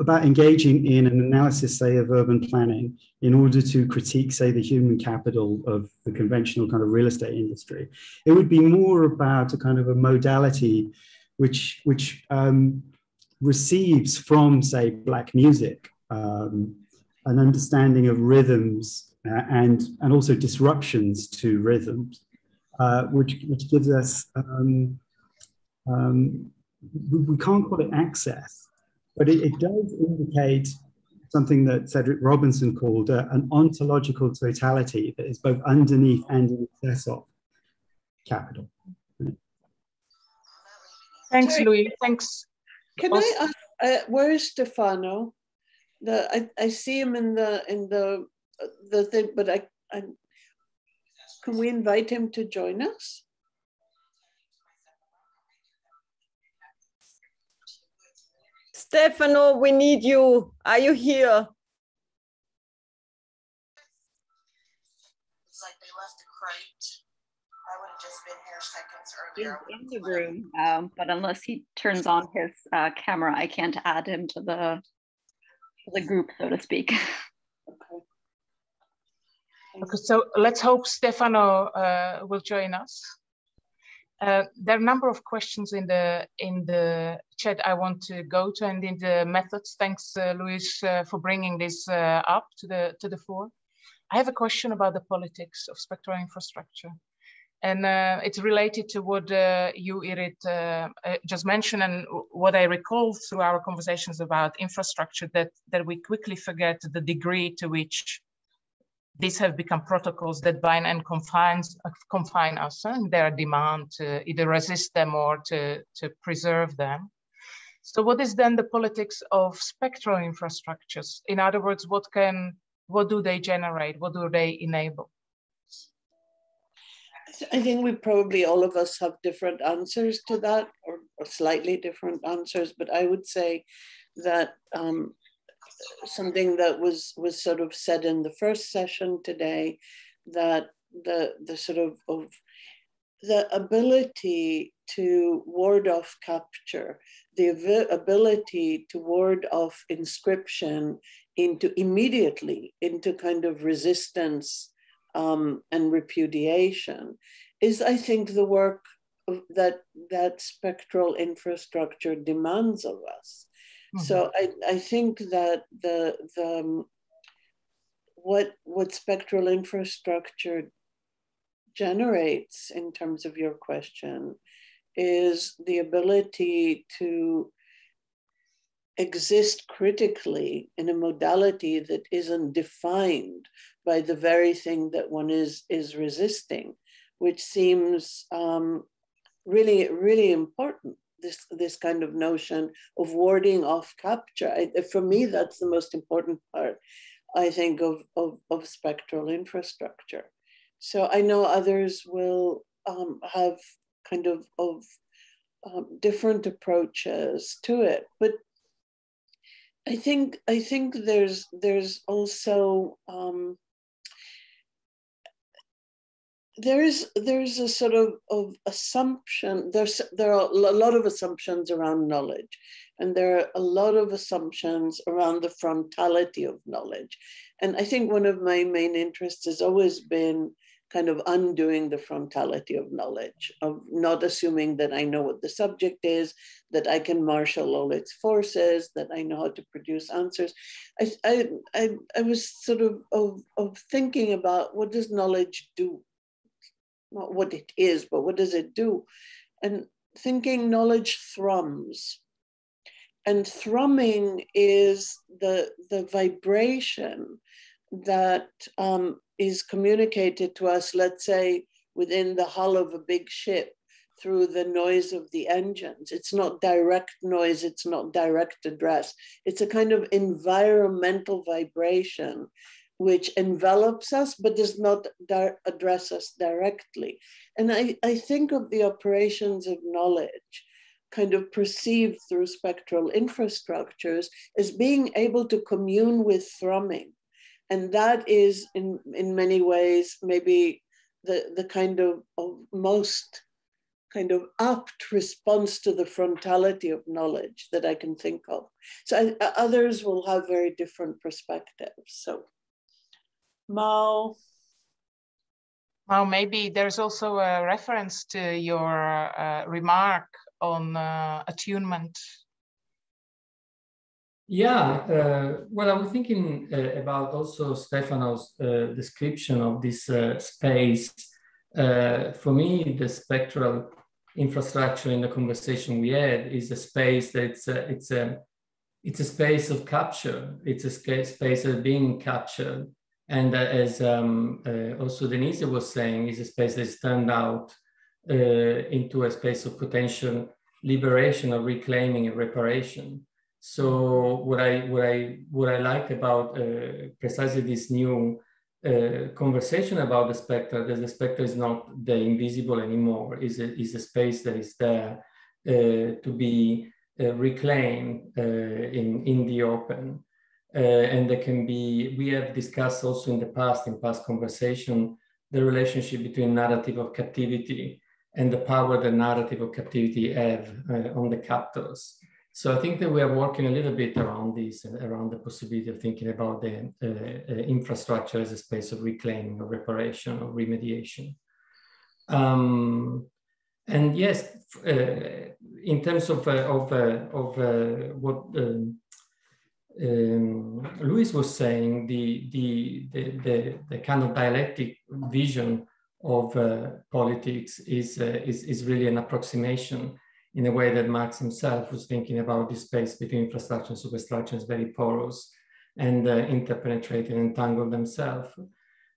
about engaging in an analysis, say, of urban planning in order to critique, say, the human capital of the conventional kind of real estate industry. It would be more about a kind of a modality which receives from, say, Black music, an understanding of rhythms and also disruptions to rhythms, which gives us, we can't call it access, but it does indicate something that Cedric Robinson called an ontological totality that is both underneath and in excess of capital. Thanks, Louis. Thanks. Can I ask, where is Stefano? I see him in the thing, but can we invite him to join us? Stefano, we need you. Are you here? It's like they left the crate. I would have just been here seconds earlier. He's in the room, but unless he turns on his camera, I can't add him to the group, so to speak. Okay, so let's hope Stefano will join us. There are a number of questions in the chat I want to go to, and in the methods. Thanks, Luis, for bringing this up to the floor. I have a question about the politics of spectral infrastructure, and it's related to what you, Irit, just mentioned, and what I recall through our conversations about infrastructure, that we quickly forget the degree to which these have become protocols that bind and confine us, and their demand to either resist them or to preserve them. So what is then the politics of spectral infrastructures? In other words, what do they generate? What do they enable? I think we probably, all of us, have different answers to that, or slightly different answers, but I would say that something that was sort of said in the first session today, that the sort of the ability to ward off capture, the ability to ward off inscription immediately into kind of resistance and repudiation, is, I think, the work that spectral infrastructure demands of us. Mm-hmm. So I think that what spectral infrastructure generates, in terms of your question, is the ability to exist critically in a modality that isn't defined by the very thing that one is resisting, which seems really, really important. This kind of notion of warding off capture. For me, that's the most important part, I think, of spectral infrastructure. So I know others will have kind of different approaches to it, but I think there's also there's a sort of assumption. There are a lot of assumptions around knowledge, and there are a lot of assumptions around the frontality of knowledge. And I think one of my main interests has always been kind of undoing the frontality of knowledge, of not assuming that I know what the subject is, that I can marshal all its forces, that I know how to produce answers. I was sort of thinking about, what does knowledge do? Not what it is, but what does it do? And thinking knowledge thrums. And thrumming is the vibration that is communicated to us, let's say, within the hull of a big ship through the noise of the engines. It's not direct noise, it's not direct address. It's a kind of environmental vibration which envelops us, but does not address us directly. And I think of the operations of knowledge kind of perceived through spectral infrastructures as being able to commune with thrumming. And that is, in many ways, maybe the kind of most kind of apt response to the frontality of knowledge that I can think of. So others will have very different perspectives. So Mao. Mao, maybe there's also a reference to your remark on attunement. Yeah, well, I was thinking about also Stefano's description of this space. For me, the spectral infrastructure in the conversation we had is a space that's it's a space of capture. It's a space of being captured. And as also Denise was saying, is a space that's turned out into a space of potential liberation, of reclaiming and reparation. So what I like about precisely this new conversation about the spectre, that the spectre is not the invisible anymore, is a space that is there to be reclaimed in the open. And there can be, we have discussed also in the past, in past conversation, the relationship between narrative of captivity and the power the narrative of captivity have on the captors. So I think that we are working a little bit around this, around the possibility of thinking about the infrastructure as a space of reclaiming, or reparation, or remediation. And yes, in terms of what Louis was saying, the kind of dialectic vision of politics is really an approximation in a way that Marx himself was thinking about this space between infrastructure and superstructure is very porous and interpenetrated and entangled themselves.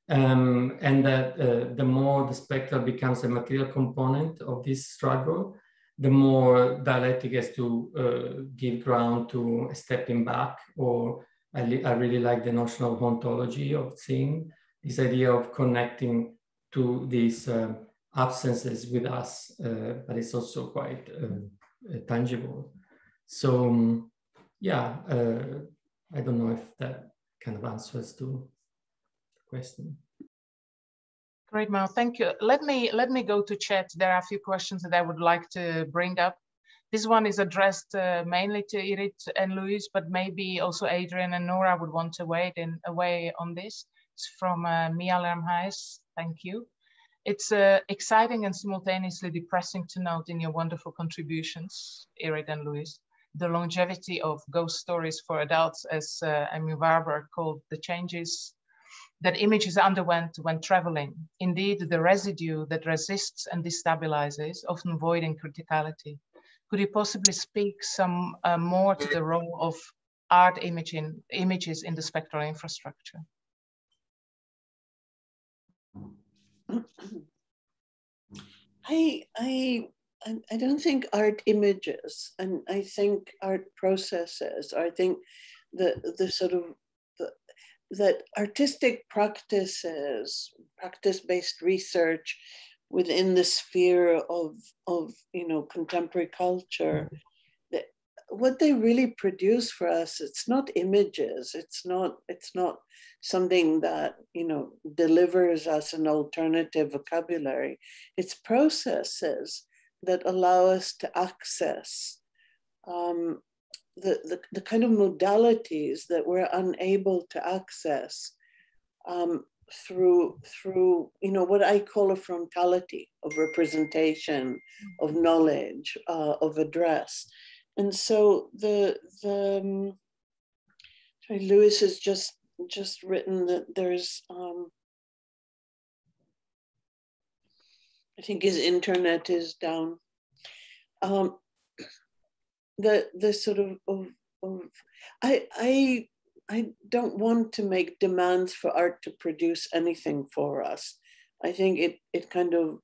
And that the more the spectre becomes a material component of this struggle, the more dialectic has to give ground to stepping back, or I really like the notion of ontology of seeing, this idea of connecting to these absences with us, but it's also quite tangible. So yeah, I don't know if that kind of answers to the question. Great, Mao, thank you. Let me go to chat. There are a few questions that I would like to bring up. This one is addressed mainly to Irit and Louis, but maybe also Adrian and Nora would want to weigh in on this. It's from Mia Lermheis, thank you. It's exciting and simultaneously depressing to note in your wonderful contributions, Irit and Louis, the longevity of ghost stories for adults, as Emil Warburg called the changes that images underwent when traveling. Indeed, the residue that resists and destabilizes, often voiding criticality. Could you possibly speak some more to the role of art images in the spectral infrastructure? I don't think art images, and I think art processes, I think the sort of that artistic practices, practice-based research within the sphere of contemporary culture, that what they really produce for us, it's not images, it's not something that delivers us an alternative vocabulary. It's processes that allow us to access the kind of modalities that we're unable to access through what I call a frontality of representation, of knowledge, of address. And so Louis has just written that there's I think his internet is down. the sort of I don't want to make demands for art to produce anything for us. I think it kind of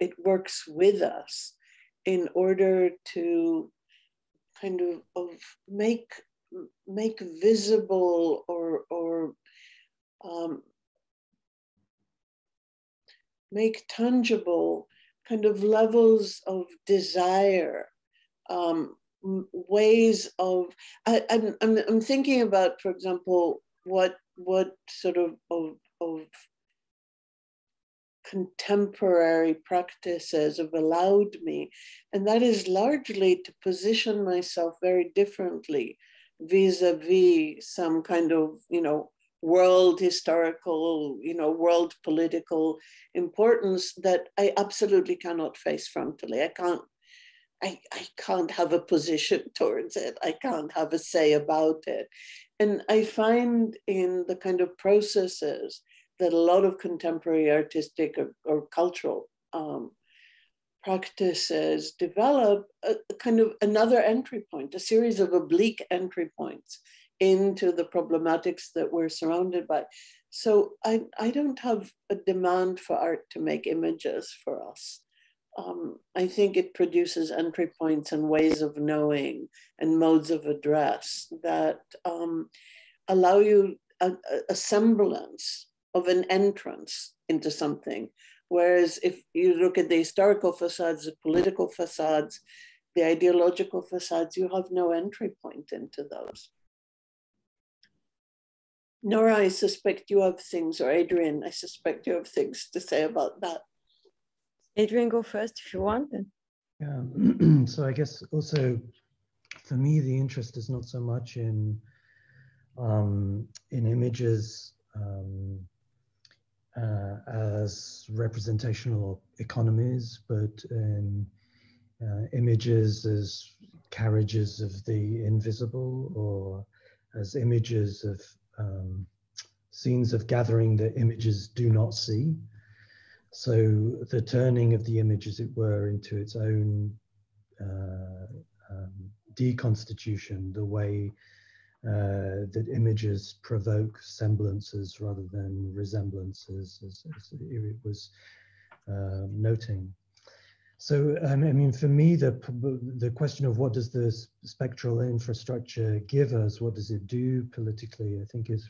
it works with us in order to kind of make visible or make tangible kind of levels of desire, ways of, I'm thinking about, for example, what sort of contemporary practices have allowed me. And that is largely to position myself very differently vis-a-vis some kind of, world historical, world political importance that I absolutely cannot face frontally. I can't have a position towards it. I can't have a say about it. And I find in the kind of processes that a lot of contemporary artistic or cultural practices develop a kind of another entry point, a series of oblique entry points into the problematics that we're surrounded by. So I don't have a demand for art to make images for us. I think it produces entry points and ways of knowing and modes of address that allow you a semblance of an entrance into something. Whereas if you look at the historical facades, the political facades, the ideological facades, you have no entry point into those. Nora, I suspect you have things, or Adrian, I suspect you have things to say about that. Adrian, go first if you want. Yeah, so I guess also for me, the interest is not so much in images as representational economies, but in images as carriages of the invisible, or as images of scenes of gathering that images do not see. So the turning of the image, as it were, into its own deconstitution, the way that images provoke semblances rather than resemblances, as Irit was noting. So, I mean, for me, the question of what does the spectral infrastructure give us, what does it do politically, I think is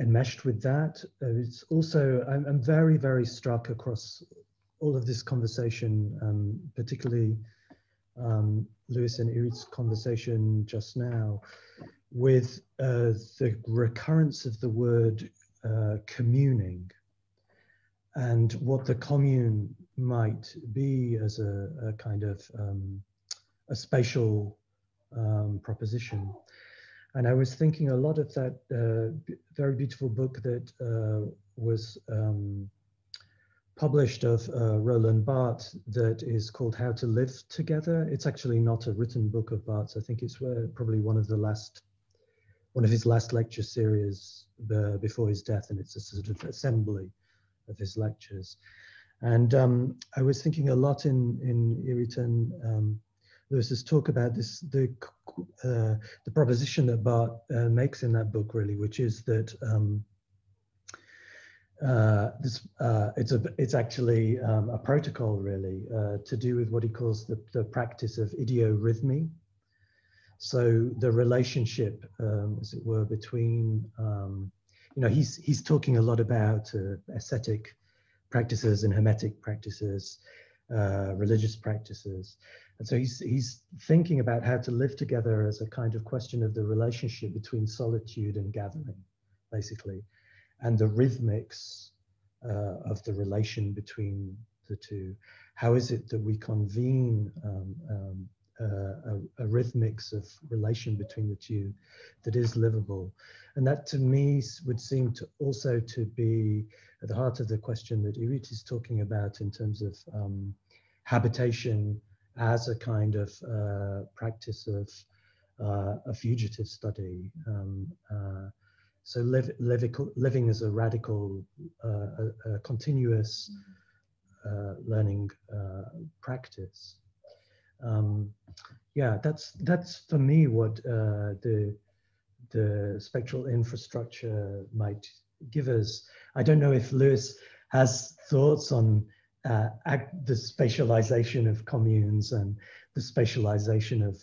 enmeshed with that. It's also, I'm very, very struck across all of this conversation, particularly Louis and Irit's conversation just now, with the recurrence of the word communing, and what the commune might be as a kind of a spatial proposition. And I was thinking a lot of that very beautiful book that was published of Roland Barthes, that is called How to Live Together. It's actually not a written book of Barthes. I think it's probably one of his last lecture series before his death, and it's a sort of assembly of his lectures. And I was thinking a lot in Irit and Lewis's talk about this, the proposition that Barthes makes in that book, really, which is that it's actually a protocol, really, to do with what he calls the practice of idiorhythmy. So the relationship, as it were, between he's talking a lot about ascetic practices and hermetic practices, religious practices. And so he's thinking about how to live together as a kind of question of the relationship between solitude and gathering, basically, and the rhythmics of the relation between the two. How is it that we convene a rhythmics of relation between the two that is livable? And that, to me, would seem to also to be at the heart of the question that Irit is talking about in terms of habitation as a kind of practice of a fugitive study. So living as a radical, a continuous learning practice. Yeah, that's for me what the spectral infrastructure might give us. I don't know if Louis has thoughts on the spatialization of communes and the spatialization of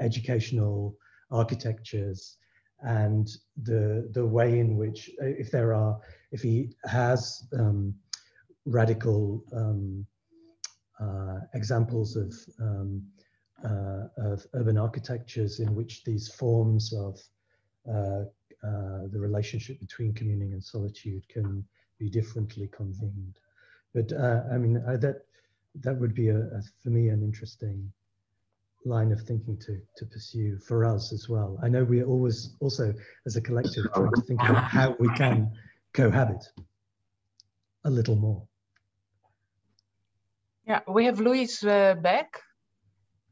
educational architectures, and the way in which, if he has radical examples of urban architectures in which these forms of the relationship between communing and solitude can be differently convened. But I mean, that would be for me an interesting line of thinking to pursue for us as well. I know we're always also as a collective trying to think about how we can cohabit a little more. Yeah, we have Louis back.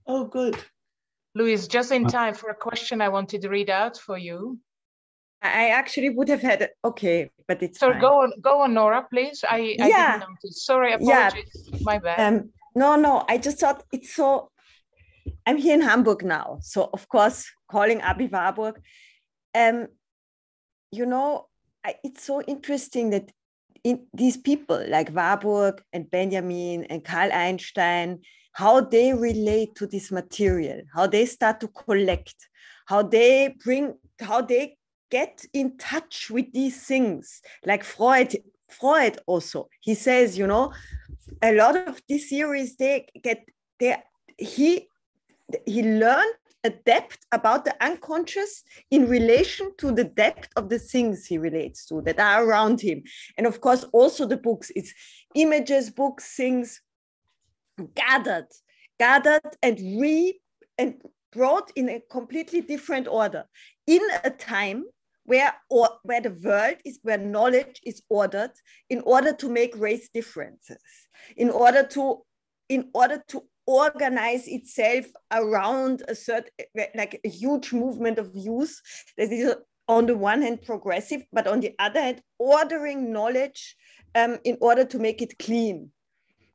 Oh, good. Louis, just in time for a question I wanted to read out for you. I actually would have had, okay, but it's so fine. Go on, Nora, please. I didn't notice. Sorry, apologies, my bad. No, I just thought it's so, I'm here in Hamburg now, so of course, calling Abi Warburg. You know, it's so interesting that these people like Warburg and Benjamin and Karl Einstein, how they relate to this material, how they start to collect, how they get in touch with these things. Like Freud also, he says, you know, a lot of these theories, he learned a depth about the unconscious in relation to the depth of the things he relates to that are around him. And of course, also the books, it's images, books, things gathered and brought in a completely different order in a time where the world is, where knowledge is ordered in order to make race differences, in order to organize itself around a certain, like a huge movement of views that is on the one hand progressive, but on the other hand ordering knowledge in order to make it clean.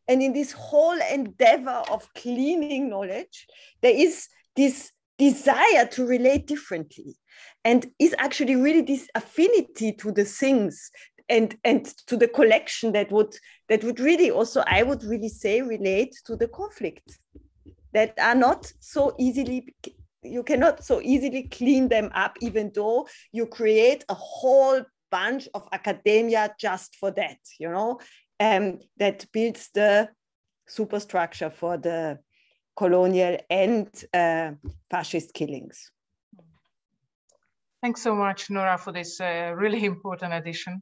And in this whole endeavor of cleaning knowledge, there is this desire to relate differently, and is actually really this affinity to the things and to the collection that would really also, I would really say, relate to the conflict that are not so easily, you cannot so easily clean them up, even though you create a whole bunch of academia just for that, you know, that builds the superstructure for the colonial and fascist killings. Thanks so much, Nora, for this really important addition.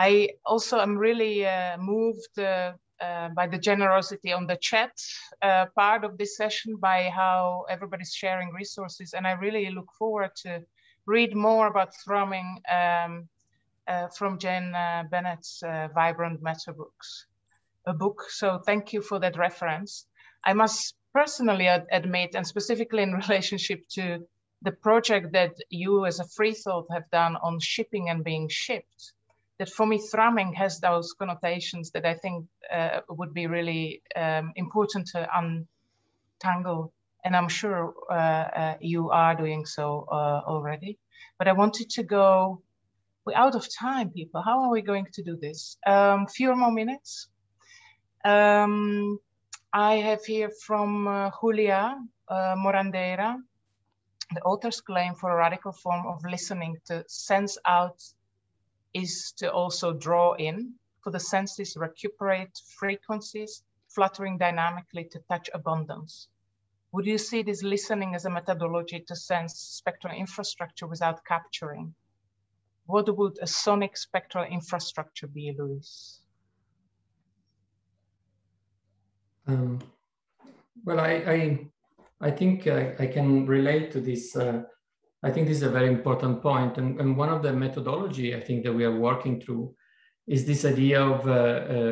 I also am really moved by the generosity on the chat part of this session, by how everybody's sharing resources. And I really look forward to read more about thrumming from Jane Bennett's Vibrant Matter books, a book. So thank you for that reference. I must personally admit, and specifically in relationship to the project that you as a Free Thought have done on shipping and being shipped, that for me thrumming has those connotations that I think would be really important to untangle, and I'm sure you are doing so already. But I wanted to go, we're out of time, people. How are we going to do this? Few more minutes. I have here from Julia Morandera, the author's claim for a radical form of listening to sense out is to also draw in, for the senses recuperate frequencies, fluttering dynamically to touch abundance. Would you see this listening as a methodology to sense spectral infrastructure without capturing? What would a sonic spectral infrastructure be, Louis? Well, I think I can relate to this. I think this is a very important point. And one of the methodology I think that we are working through is this idea of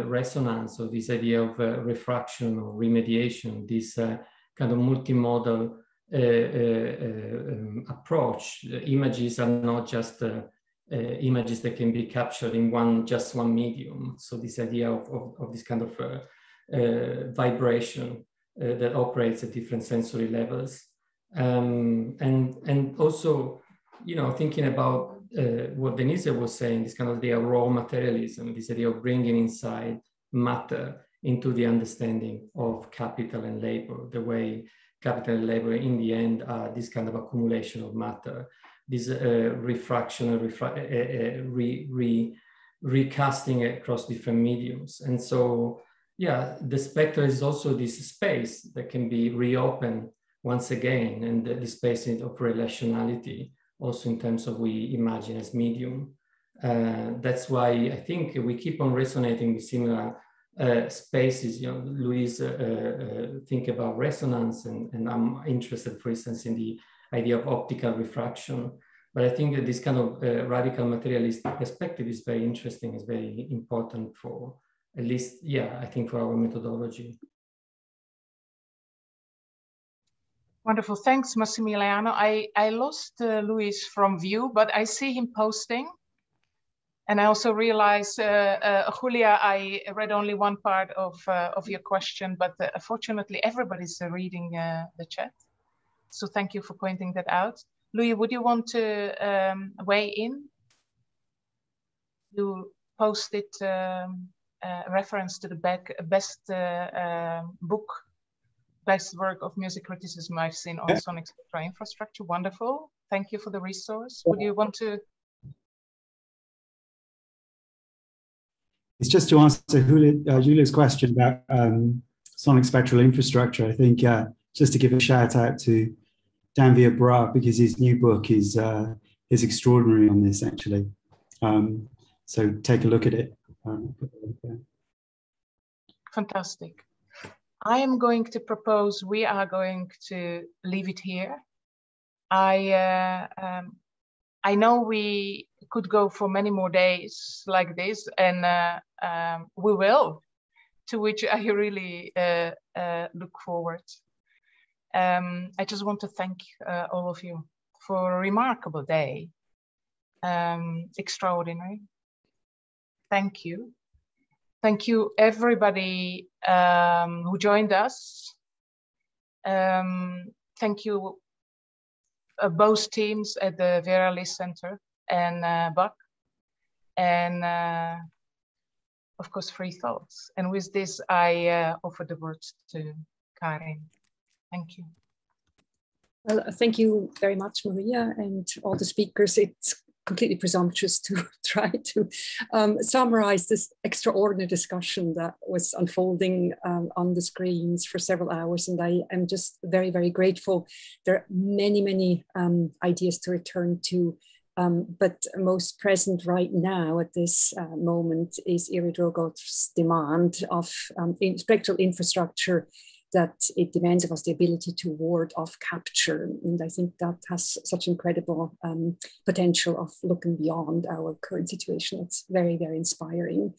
resonance, or this idea of refraction or remediation, this kind of multimodal approach. The images are not just images that can be captured in just one medium. So this idea of this kind of vibration that operates at different sensory levels, and also, you know, thinking about what Denise was saying, this kind of idea of raw materialism, this idea of bringing inside matter into the understanding of capital and labor, the way capital and labor in the end are this kind of accumulation of matter, this refraction, recasting across different mediums. And so, yeah, the spectre is also this space that can be reopened once again, and the space of relationality, also in terms of we imagine as medium. That's why I think we keep on resonating with similar spaces. You know, Louise think about resonance, and I'm interested, for instance, in the idea of optical refraction. But I think that this kind of radical materialistic perspective is very interesting, is very important for, at least, yeah, I think for our methodology. Wonderful, thanks, Massimiliano. I lost Luis from view, but I see him posting. And I also realize, Julia, I read only one part of your question, but fortunately everybody's reading the chat. So thank you for pointing that out. Louis, would you want to weigh in? You posted a reference to the best book, best work of music criticism I've seen on sonic spectra infrastructure. Wonderful. Thank you for the resource. Would you want to? It's just to answer Julia's question about sonic spectral infrastructure. I think just to give a shout out to Danveer Bra, because his new book is extraordinary on this, actually. So take a look at it. Fantastic. I am going to propose we are going to leave it here. I know we could go for many more days like this, and we will, to which I really look forward. I just want to thank all of you for a remarkable day, extraordinary. Thank you. Thank you, everybody who joined us. Thank you, both teams at the Vera List Center and BAK, and of course, Free Thoughts. And with this, I offer the words to Karin. Thank you. Well, thank you very much, Maria, and all the speakers. It's completely presumptuous to try to summarize this extraordinary discussion that was unfolding on the screens for several hours. And I am just very, very grateful. There are many, many ideas to return to, but most present right now at this moment is Irit Rogoff's demand of spectral infrastructure, that it demands of us the ability to ward off capture. And I think that has such incredible potential of looking beyond our current situation. It's very, very inspiring.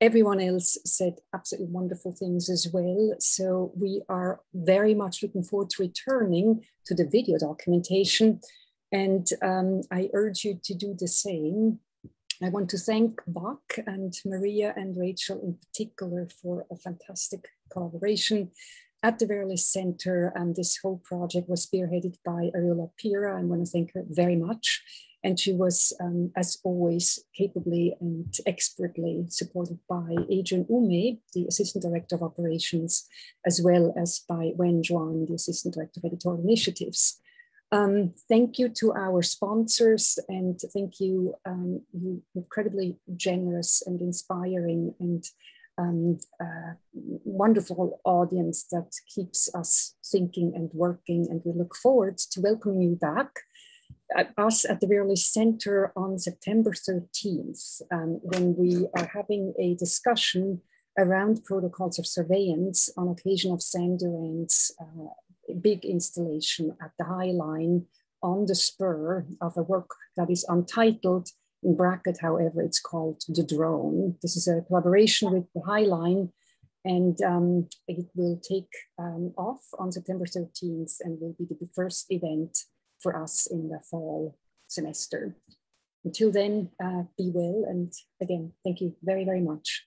Everyone else said absolutely wonderful things as well. So we are very much looking forward to returning to the video documentation. And I urge you to do the same. I want to thank BAK and Maria and Rachel in particular for a fantastic collaboration at the Vera List Center. And this whole project was spearheaded by Ariola Pira. I want to thank her very much. And she was, as always, capably and expertly supported by Adrian Ume, the Assistant Director of Operations, as well as by Wen Zhuang, the Assistant Director of Editorial Initiatives. Thank you to our sponsors, and thank you, you incredibly generous and inspiring and wonderful audience that keeps us thinking and working, and we look forward to welcoming you back at us at the Vera List Center on September 13th, when we are having a discussion around protocols of surveillance on occasion of Sam Durant's big installation at the High Line on the spur of a work that is untitled, in bracket, however, it's called The Drone. This is a collaboration with the High Line, and it will take off on September 13th and will be the first event for us in the fall semester. Until then, be well, and again, thank you very, very much.